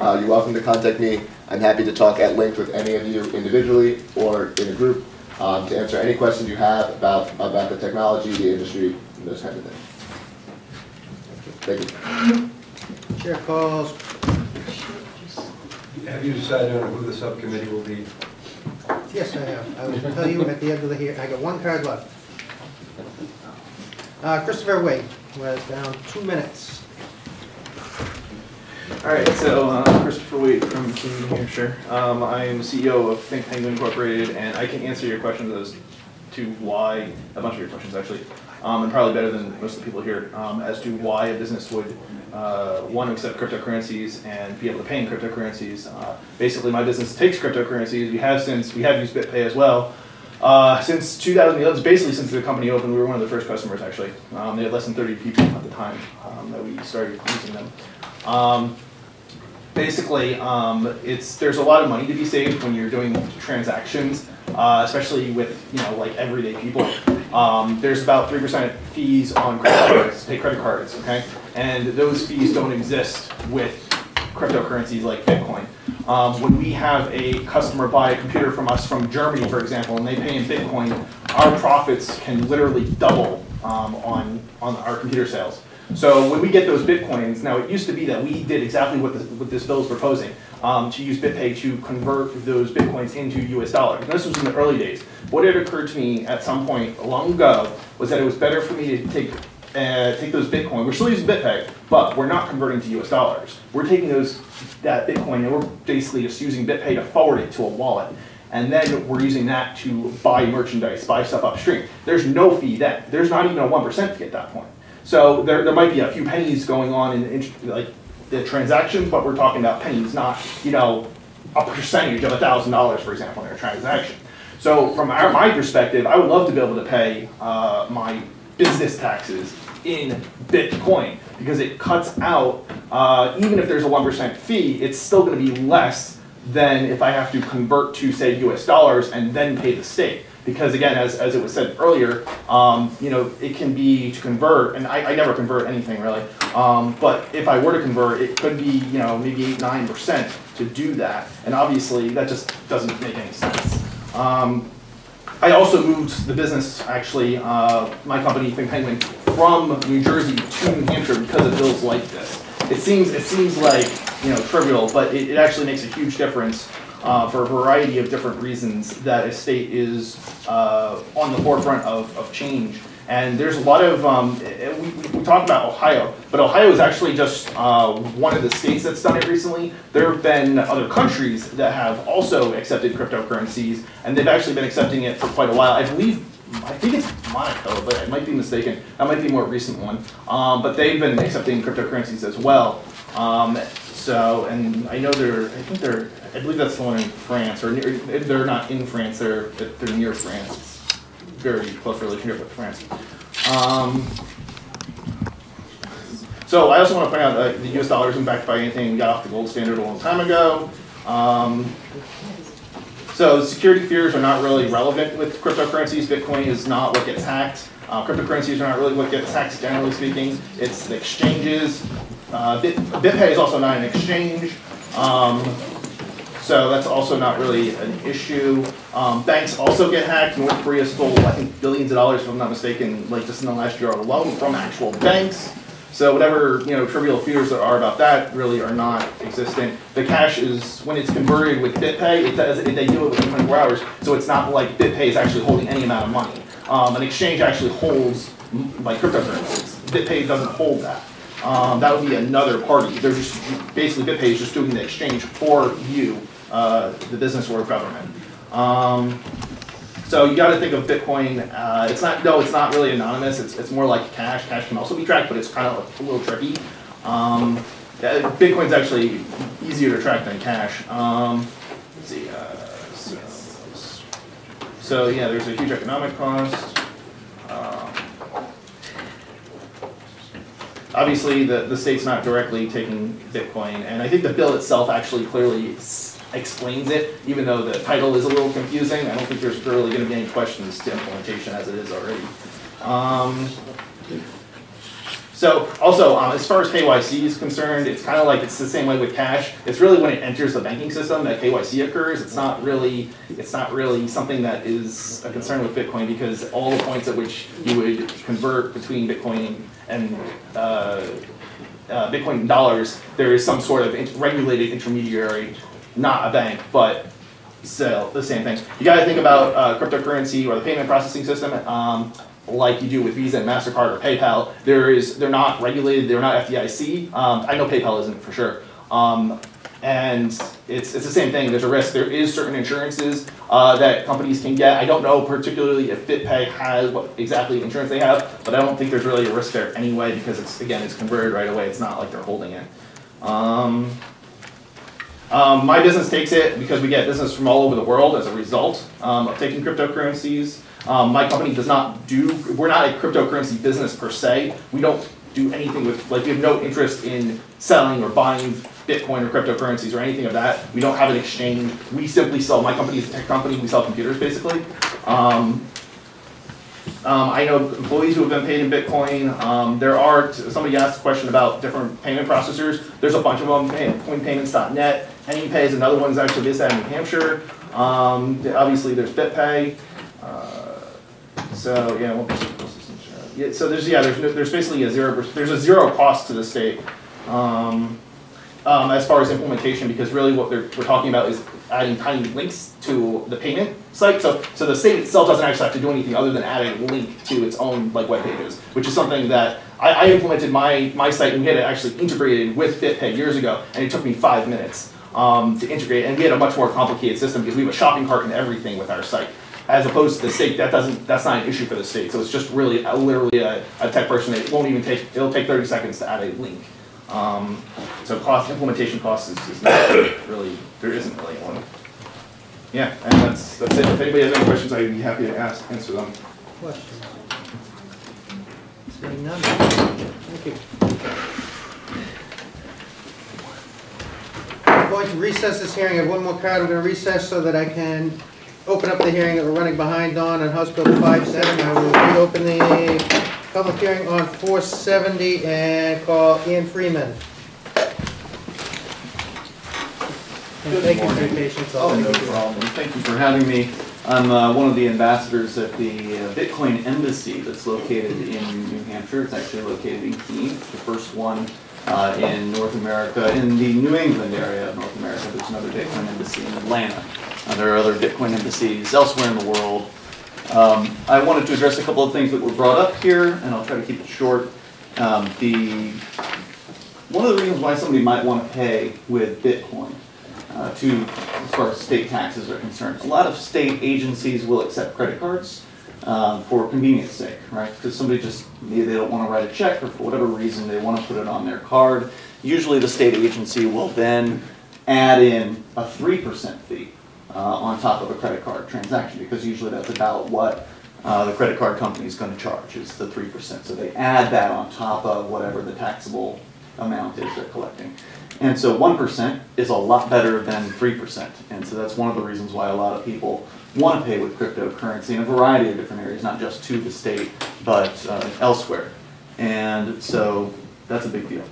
You're welcome to contact me. I'm happy to talk at length with any of you individually or in a group to answer any questions you have about the technology, the industry, and those kinds of things. Thank you. Chair calls. Have you decided on who the subcommittee will be? Yes, I have. I will tell you at the end of the hearing. I got one card left. Christopher Waite was down 2 minutes. All right, so Christopher Waite from Keene, New Hampshire. I am CEO of Think Penguin Incorporated, and I can answer your questions, those two why, a bunch of your questions actually, and probably better than most of the people here, as to why a business would want to accept cryptocurrencies and be able to pay in cryptocurrencies. Basically, my business takes cryptocurrencies. We have used BitPay as well. Since 2011, basically since the company opened, we were one of the first customers actually. They had less than 30 people at the time that we started using them. There's a lot of money to be saved when you're doing transactions, especially with like everyday people. There's about 3% fees on credit cards, okay? And those fees don't exist with cryptocurrencies like Bitcoin. When we have a customer buy a computer from us from Germany, for example, and they pay in Bitcoin, our profits can literally double on our computer sales. So when we get those Bitcoins, now it used to be that we did exactly what this bill is proposing, to use BitPay to convert those Bitcoins into US dollars. And this was in the early days. What had occurred to me at some point long ago was that it was better for me to take those Bitcoin. We're still using BitPay, but we're not converting to US dollars. We're taking that Bitcoin and we're basically just using BitPay to forward it to a wallet. And then we're using that to buy merchandise, buy stuff upstream. There's no fee then. There's not even a 1% fee at that point. So there might be a few pennies going on in like the transactions, but we're talking about pennies, not a percentage of $1,000, for example, in a transaction. So from my perspective, I would love to be able to pay my business taxes in Bitcoin because it cuts out, even if there's a 1% fee, it's still going to be less than if I have to convert to, say, US dollars and then pay the state. Because again, as it was said earlier, you know, it can be to convert, and I never convert anything really, but if I were to convert, it could be, you know, maybe 8-9% to do that, and obviously that just doesn't make any sense. I also moved the business, actually, my company, Think Penguin, from New Jersey to New Hampshire because of bills like this. It seems like, you know, trivial, but it actually makes a huge difference. For a variety of different reasons that a state is on the forefront of change. And there's a lot of, we talked about Ohio, but Ohio is actually just one of the states that's done it recently. There have been other countries that have also accepted cryptocurrencies, and they've actually been accepting it for quite a while. I think it's Monaco, but I might be mistaken. That might be a more recent one. But they've been accepting cryptocurrencies as well. So, and I know I believe that's the one in France, or near, they're not in France, they're near France. It's a very close relationship with France. So I also want to point out that the U.S. dollar isn't backed by anything. We got off the gold standard a long time ago. So security fears are not really relevant with cryptocurrencies. Bitcoin is not what gets hacked. Cryptocurrencies are not really what gets hacked, generally speaking. It's the exchanges. BitPay is also not an exchange. So that's also not really an issue. Banks also get hacked. North Korea stole, I think, billions of dollars, if I'm not mistaken, like just in the last year alone from actual banks. So whatever, you know, trivial fears there are about that really are not existent. The cash is, when it's converted with BitPay, they do it within 24 hours. So it's not like BitPay is actually holding any amount of money. An exchange actually holds, like, cryptocurrencies. BitPay doesn't hold that. That would be another party. They're just, basically BitPay is just doing the exchange for you. The business or government. So you got to think of Bitcoin. It's not really anonymous. It's more like cash. Cash can also be tracked, but it's kind of a little tricky. Bitcoin's actually easier to track than cash. Let's see. So yeah, there's a huge economic cost. Obviously, the state's not directly taking Bitcoin, and I think the bill itself actually clearly explains it, even though the title is a little confusing. I don't think there's really going to be any questions to implementation as it is already. So also, as far as KYC is concerned, it's kind of like it's the same way with cash. It's really when it enters the banking system that KYC occurs. It's not really something that is a concern with Bitcoin because all the points at which you would convert between Bitcoin and Bitcoin dollars, there is some sort of regulated intermediary, not a bank, but sell the same things. You got to think about cryptocurrency or the payment processing system. Like you do with Visa and MasterCard or PayPal, they're not regulated, they're not FDIC. I know PayPal isn't for sure. And it's the same thing, there's a risk. There is certain insurances that companies can get. I don't know particularly if BitPay has what exactly insurance they have, but I don't think there's really a risk there anyway because it's converted right away. It's not like they're holding it. My business takes it because we get business from all over the world as a result of taking cryptocurrencies. My company we're not a cryptocurrency business per se. We don't do anything we have no interest in selling or buying Bitcoin or cryptocurrencies or anything of that. We don't have an exchange. We simply sell, my company is a tech company, we sell computers basically. I know employees who have been paid in Bitcoin. Somebody asked a question about different payment processors. There's a bunch of them, coinpayments.net. AnyPay is another one that's actually based out of New Hampshire. Obviously there's BitPay. So yeah, 1% processing charge. Yeah, so there's basically there's a zero cost to the state as far as implementation, because really what we're talking about is adding tiny links to the payment site. So the state itself doesn't actually have to do anything other than add a link to its own web pages, which is something that I implemented my site, and we had it actually integrated with BitPay years ago, and it took me 5 minutes to integrate, and we had a much more complicated system because we have a shopping cart and everything with our site. As opposed to the state, that's not an issue for the state. So it's just really literally a tech person. It won't even take, it'll take 30 seconds to add a link. So implementation costs is not really, there isn't really one. Yeah, and that's it. If anybody has any questions, I'd be happy to answer them. Questions? Seeing none. Thank you. I'm going to recess this hearing. I have one more card. I'm going to recess so that I can open up the hearing that we're running behind on House Bill 57. I will reopen the public hearing on 470 and call Ian Freeman. Thank you for your patience. No problem. Thank you for having me. I'm one of the ambassadors at the Bitcoin Embassy that's located in New Hampshire. It's actually located in Keene. It's the first one in North America, in the New England area of North America. There's another Bitcoin Embassy in Atlanta. There are other Bitcoin embassies elsewhere in the world. I wanted to address a couple of things that were brought up here, and I'll try to keep it short. One of the reasons why somebody might want to pay with Bitcoin as far as state taxes are concerned. A lot of state agencies will accept credit cards for convenience sake, right? Because somebody just, maybe they don't want to write a check, or for whatever reason they want to put it on their card. Usually the state agency will then add in a 3% fee on top of a credit card transaction, because usually that's about what the credit card company is going to charge, is the 3%. So they add that on top of whatever the taxable amount is they're collecting. And so 1% is a lot better than 3%. And so that's one of the reasons why a lot of people want to pay with cryptocurrency in a variety of different areas, not just to the state, but elsewhere. And so that's a big deal.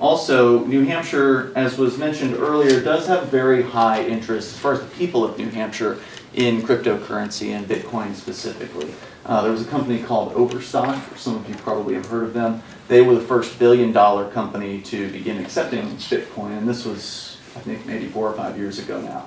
Also, New Hampshire, as was mentioned earlier, does have very high interest, as far as the people of New Hampshire, in cryptocurrency and Bitcoin specifically. There was a company called Overstock, some of you probably have heard of them. They were the first billion-dollar company to begin accepting Bitcoin, and this was, I think, maybe 4 or 5 years ago now.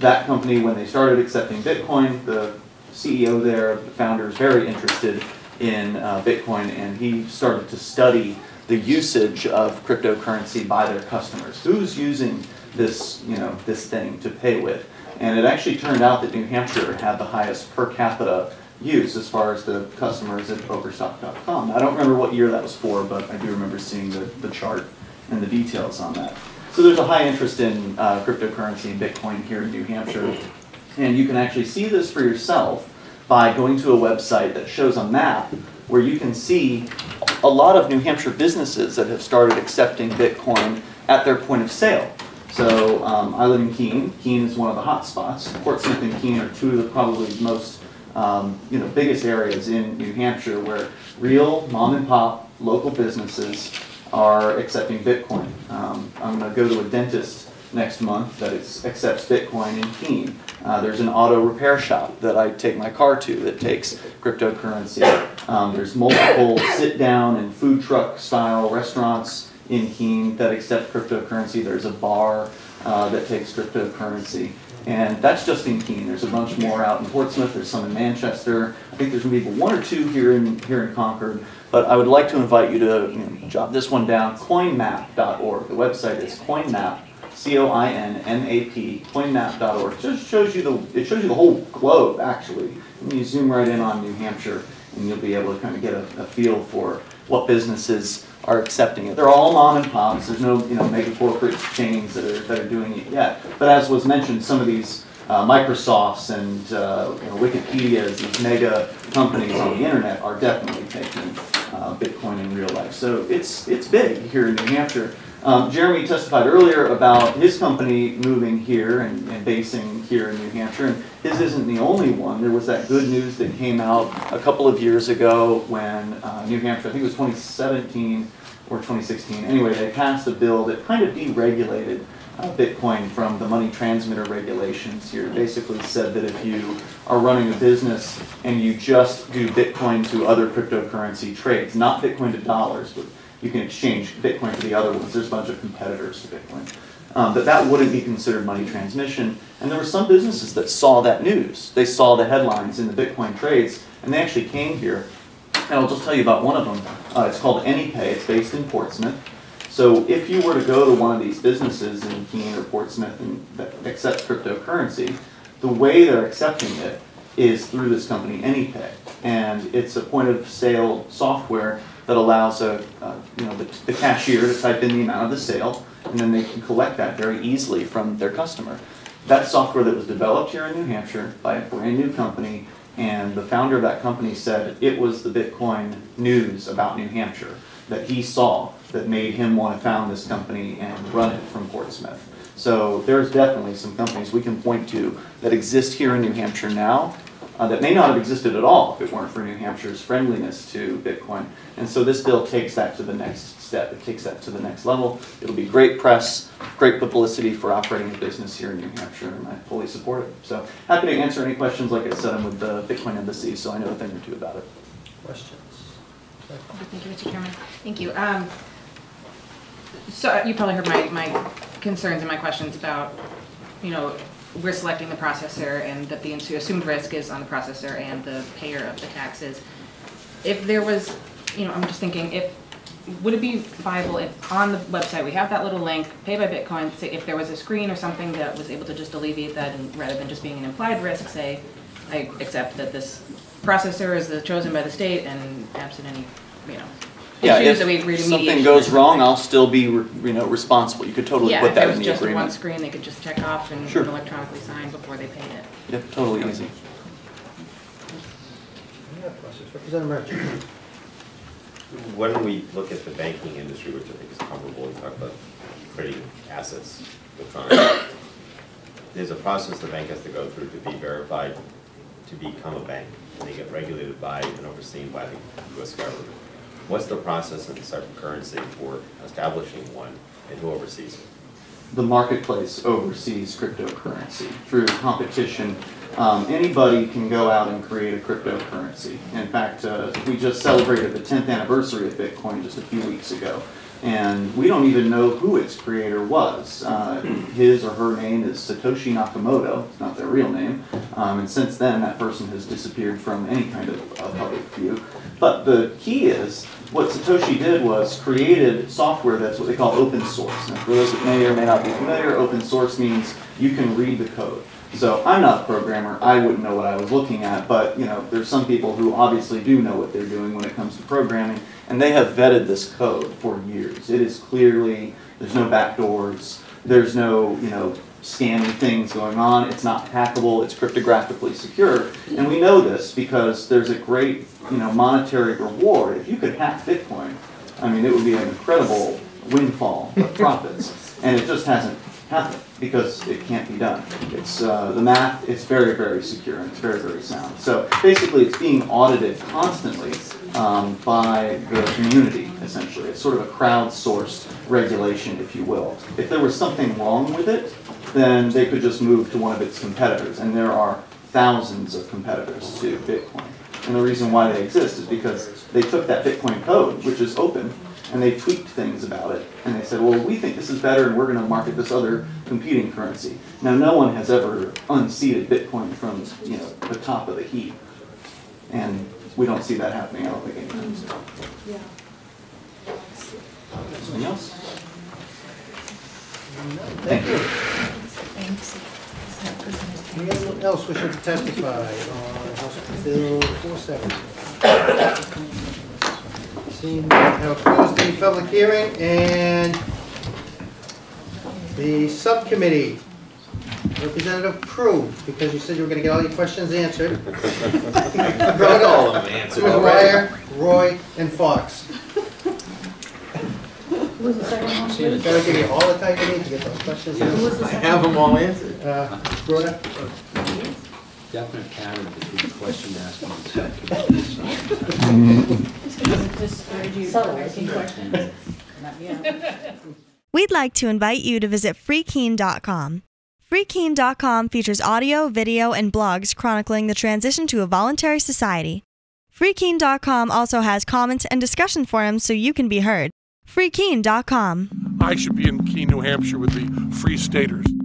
That company, when they started accepting Bitcoin, the CEO there, the founder, is very interested in Bitcoin, and he started to study the usage of cryptocurrency by their customers. Who's using this, you know, this thing to pay with? And it actually turned out that New Hampshire had the highest per capita use as far as the customers at Overstock.com. I don't remember what year that was for, but I do remember seeing the chart and the details on that. So there's a high interest in cryptocurrency and Bitcoin here in New Hampshire. And you can actually see this for yourself by going to a website that shows a map where you can see a lot of New Hampshire businesses that have started accepting Bitcoin at their point of sale. So I live in Keene. Keene is one of the hot spots. Portsmouth and Keene are two of the probably most biggest areas in New Hampshire where real mom and pop local businesses are accepting Bitcoin. I'm going to go to a dentist next month that accepts Bitcoin in Keene. There's an auto repair shop that I take my car to that takes cryptocurrency. There's multiple sit-down and food truck-style restaurants in Keene that accept cryptocurrency. There's a bar that takes cryptocurrency. And that's just in Keene. There's a bunch more out in Portsmouth. There's some in Manchester. I think there's maybe one or two here in Concord. But I would like to invite you to jot this one down, coinmap.org. The website is coinmap, C-O-I-N-M-A-P, coinmap.org. It just shows you the whole globe, actually. And you zoom right in on New Hampshire, and you'll be able to kind of get a feel for what businesses are accepting it. They're all mom and pops. There's no mega corporate chains that are doing it yet. But as was mentioned, some of these Microsofts and Wikipedias, these mega companies on the internet are definitely taking Bitcoin in real life. So it's big here in New Hampshire. Jeremy testified earlier about his company moving here and basing here in New Hampshire, and his isn't the only one. There was that good news that came out a couple of years ago when New Hampshire, I think it was 2017 or 2016, anyway, they passed a bill that kind of deregulated Bitcoin from the money transmitter regulations here. It basically said that if you are running a business and you just do Bitcoin to other cryptocurrency trades, not Bitcoin to dollars, but you can exchange Bitcoin for the other ones. There's a bunch of competitors to Bitcoin. But that wouldn't be considered money transmission. And there were some businesses that saw that news. They saw the headlines in the Bitcoin trades, and they actually came here. And I'll just tell you about one of them. It's called AnyPay. It's based in Portsmouth. So if you were to go to one of these businesses in Keene or Portsmouth and that accepts cryptocurrency, the way they're accepting it is through this company, AnyPay. And it's a point-of-sale software that allows the cashier to type in the amount of the sale, and then they can collect that very easily from their customer. That's software that was developed here in New Hampshire by a brand new company, and the founder of that company said it was the Bitcoin news about New Hampshire that he saw that made him want to found this company and run it from Portsmouth. So there's definitely some companies we can point to that exist here in New Hampshire now that may not have existed at all if it weren't for New Hampshire's friendliness to Bitcoin. And so this bill takes that to the next step. It takes that to the next level. It'll be great press, great publicity for operating a business here in New Hampshire, and I fully support it. So happy to answer any questions. Like I said, I'm with the Bitcoin Embassy, so I know a thing or two about it. Questions? Thank you, Mr. Chairman. Thank you. So you probably heard my concerns and my questions about, you know, we're selecting the processor and that the assumed risk is on the processor and the payer of the taxes. If there was, you know, I'm just thinking, if would it be viable if on the website we have that little link, Pay by Bitcoin, say if there was a screen or something that was able to just alleviate that, and rather than just being an implied risk, say, I accept that this processor is chosen by the state and absent any, you know, yeah, if something goes wrong, I'll still be, you know, responsible. You could totally put that in the agreement. Yeah, if there was just one screen, they could just check off and electronically sign before they paid it. Yep, totally easy. Representative Merchant. When we look at the banking industry, which I think is comparable, we talk about creating assets electronically. There's a process the bank has to go through to be verified to become a bank, and they get regulated by and overseen by the U.S. government. What's the process in cryptocurrency for establishing one, and who oversees it? The marketplace oversees cryptocurrency through competition. Anybody can go out and create a cryptocurrency. In fact, we just celebrated the 10th anniversary of Bitcoin just a few weeks ago, and we don't even know who its creator was. His or her name is Satoshi Nakamoto. It's not their real name. And since then, that person has disappeared from any kind of public view. But the key is, what Satoshi did was created software that's what they call open source. And for those that may or may not be familiar, open source means you can read the code. So I'm not a programmer. I wouldn't know what I was looking at. But you know, there's some people who obviously do know what they're doing when it comes to programming. And they have vetted this code for years. It is clearly, there's no backdoors. There's no, you know, scammy things going on. It's not hackable. It's cryptographically secure. And we know this because there's a great, you know, monetary reward. If you could hack Bitcoin, I mean, it would be an incredible windfall of profits. And it just hasn't happened because it can't be done. It's the math, it's very, very secure, and it's very, very sound. So basically, it's being audited constantly by the community, essentially. It's sort of a crowdsourced regulation, if you will. If there was something wrong with it, then they could just move to one of its competitors. And there are thousands of competitors to Bitcoin. And the reason why they exist is because they took that Bitcoin code, which is open, and they tweaked things about it. And they said, well, we think this is better, and we're going to market this other competing currency. Now, no one has ever unseated Bitcoin from, you know, the top of the heap. And we don't see that happening, I don't think, anytime soon. Yeah. Anything else? No, thank you. Thanks. Anyone else wishing to testify on House Bill 470? Seeing how closed the public hearing, and the subcommittee, Representative Prue, because you said you were going to get all your questions answered. Brought all of them answered. Wire, Roy, and Fox. Who was the second one? She's got to give you all the time you need to get those questions answered. I have them all answered. Rhoda? Definite pattern between question asking and second. It's going to discourage you from asking questions. We'd like to invite you to visit Freekeen.com. Freekeen.com features audio, video, and blogs chronicling the transition to a voluntary society. Freekeen.com also has comments and discussion forums so you can be heard. Freekeen.com. I should be in Keene, New Hampshire with the Free Staters.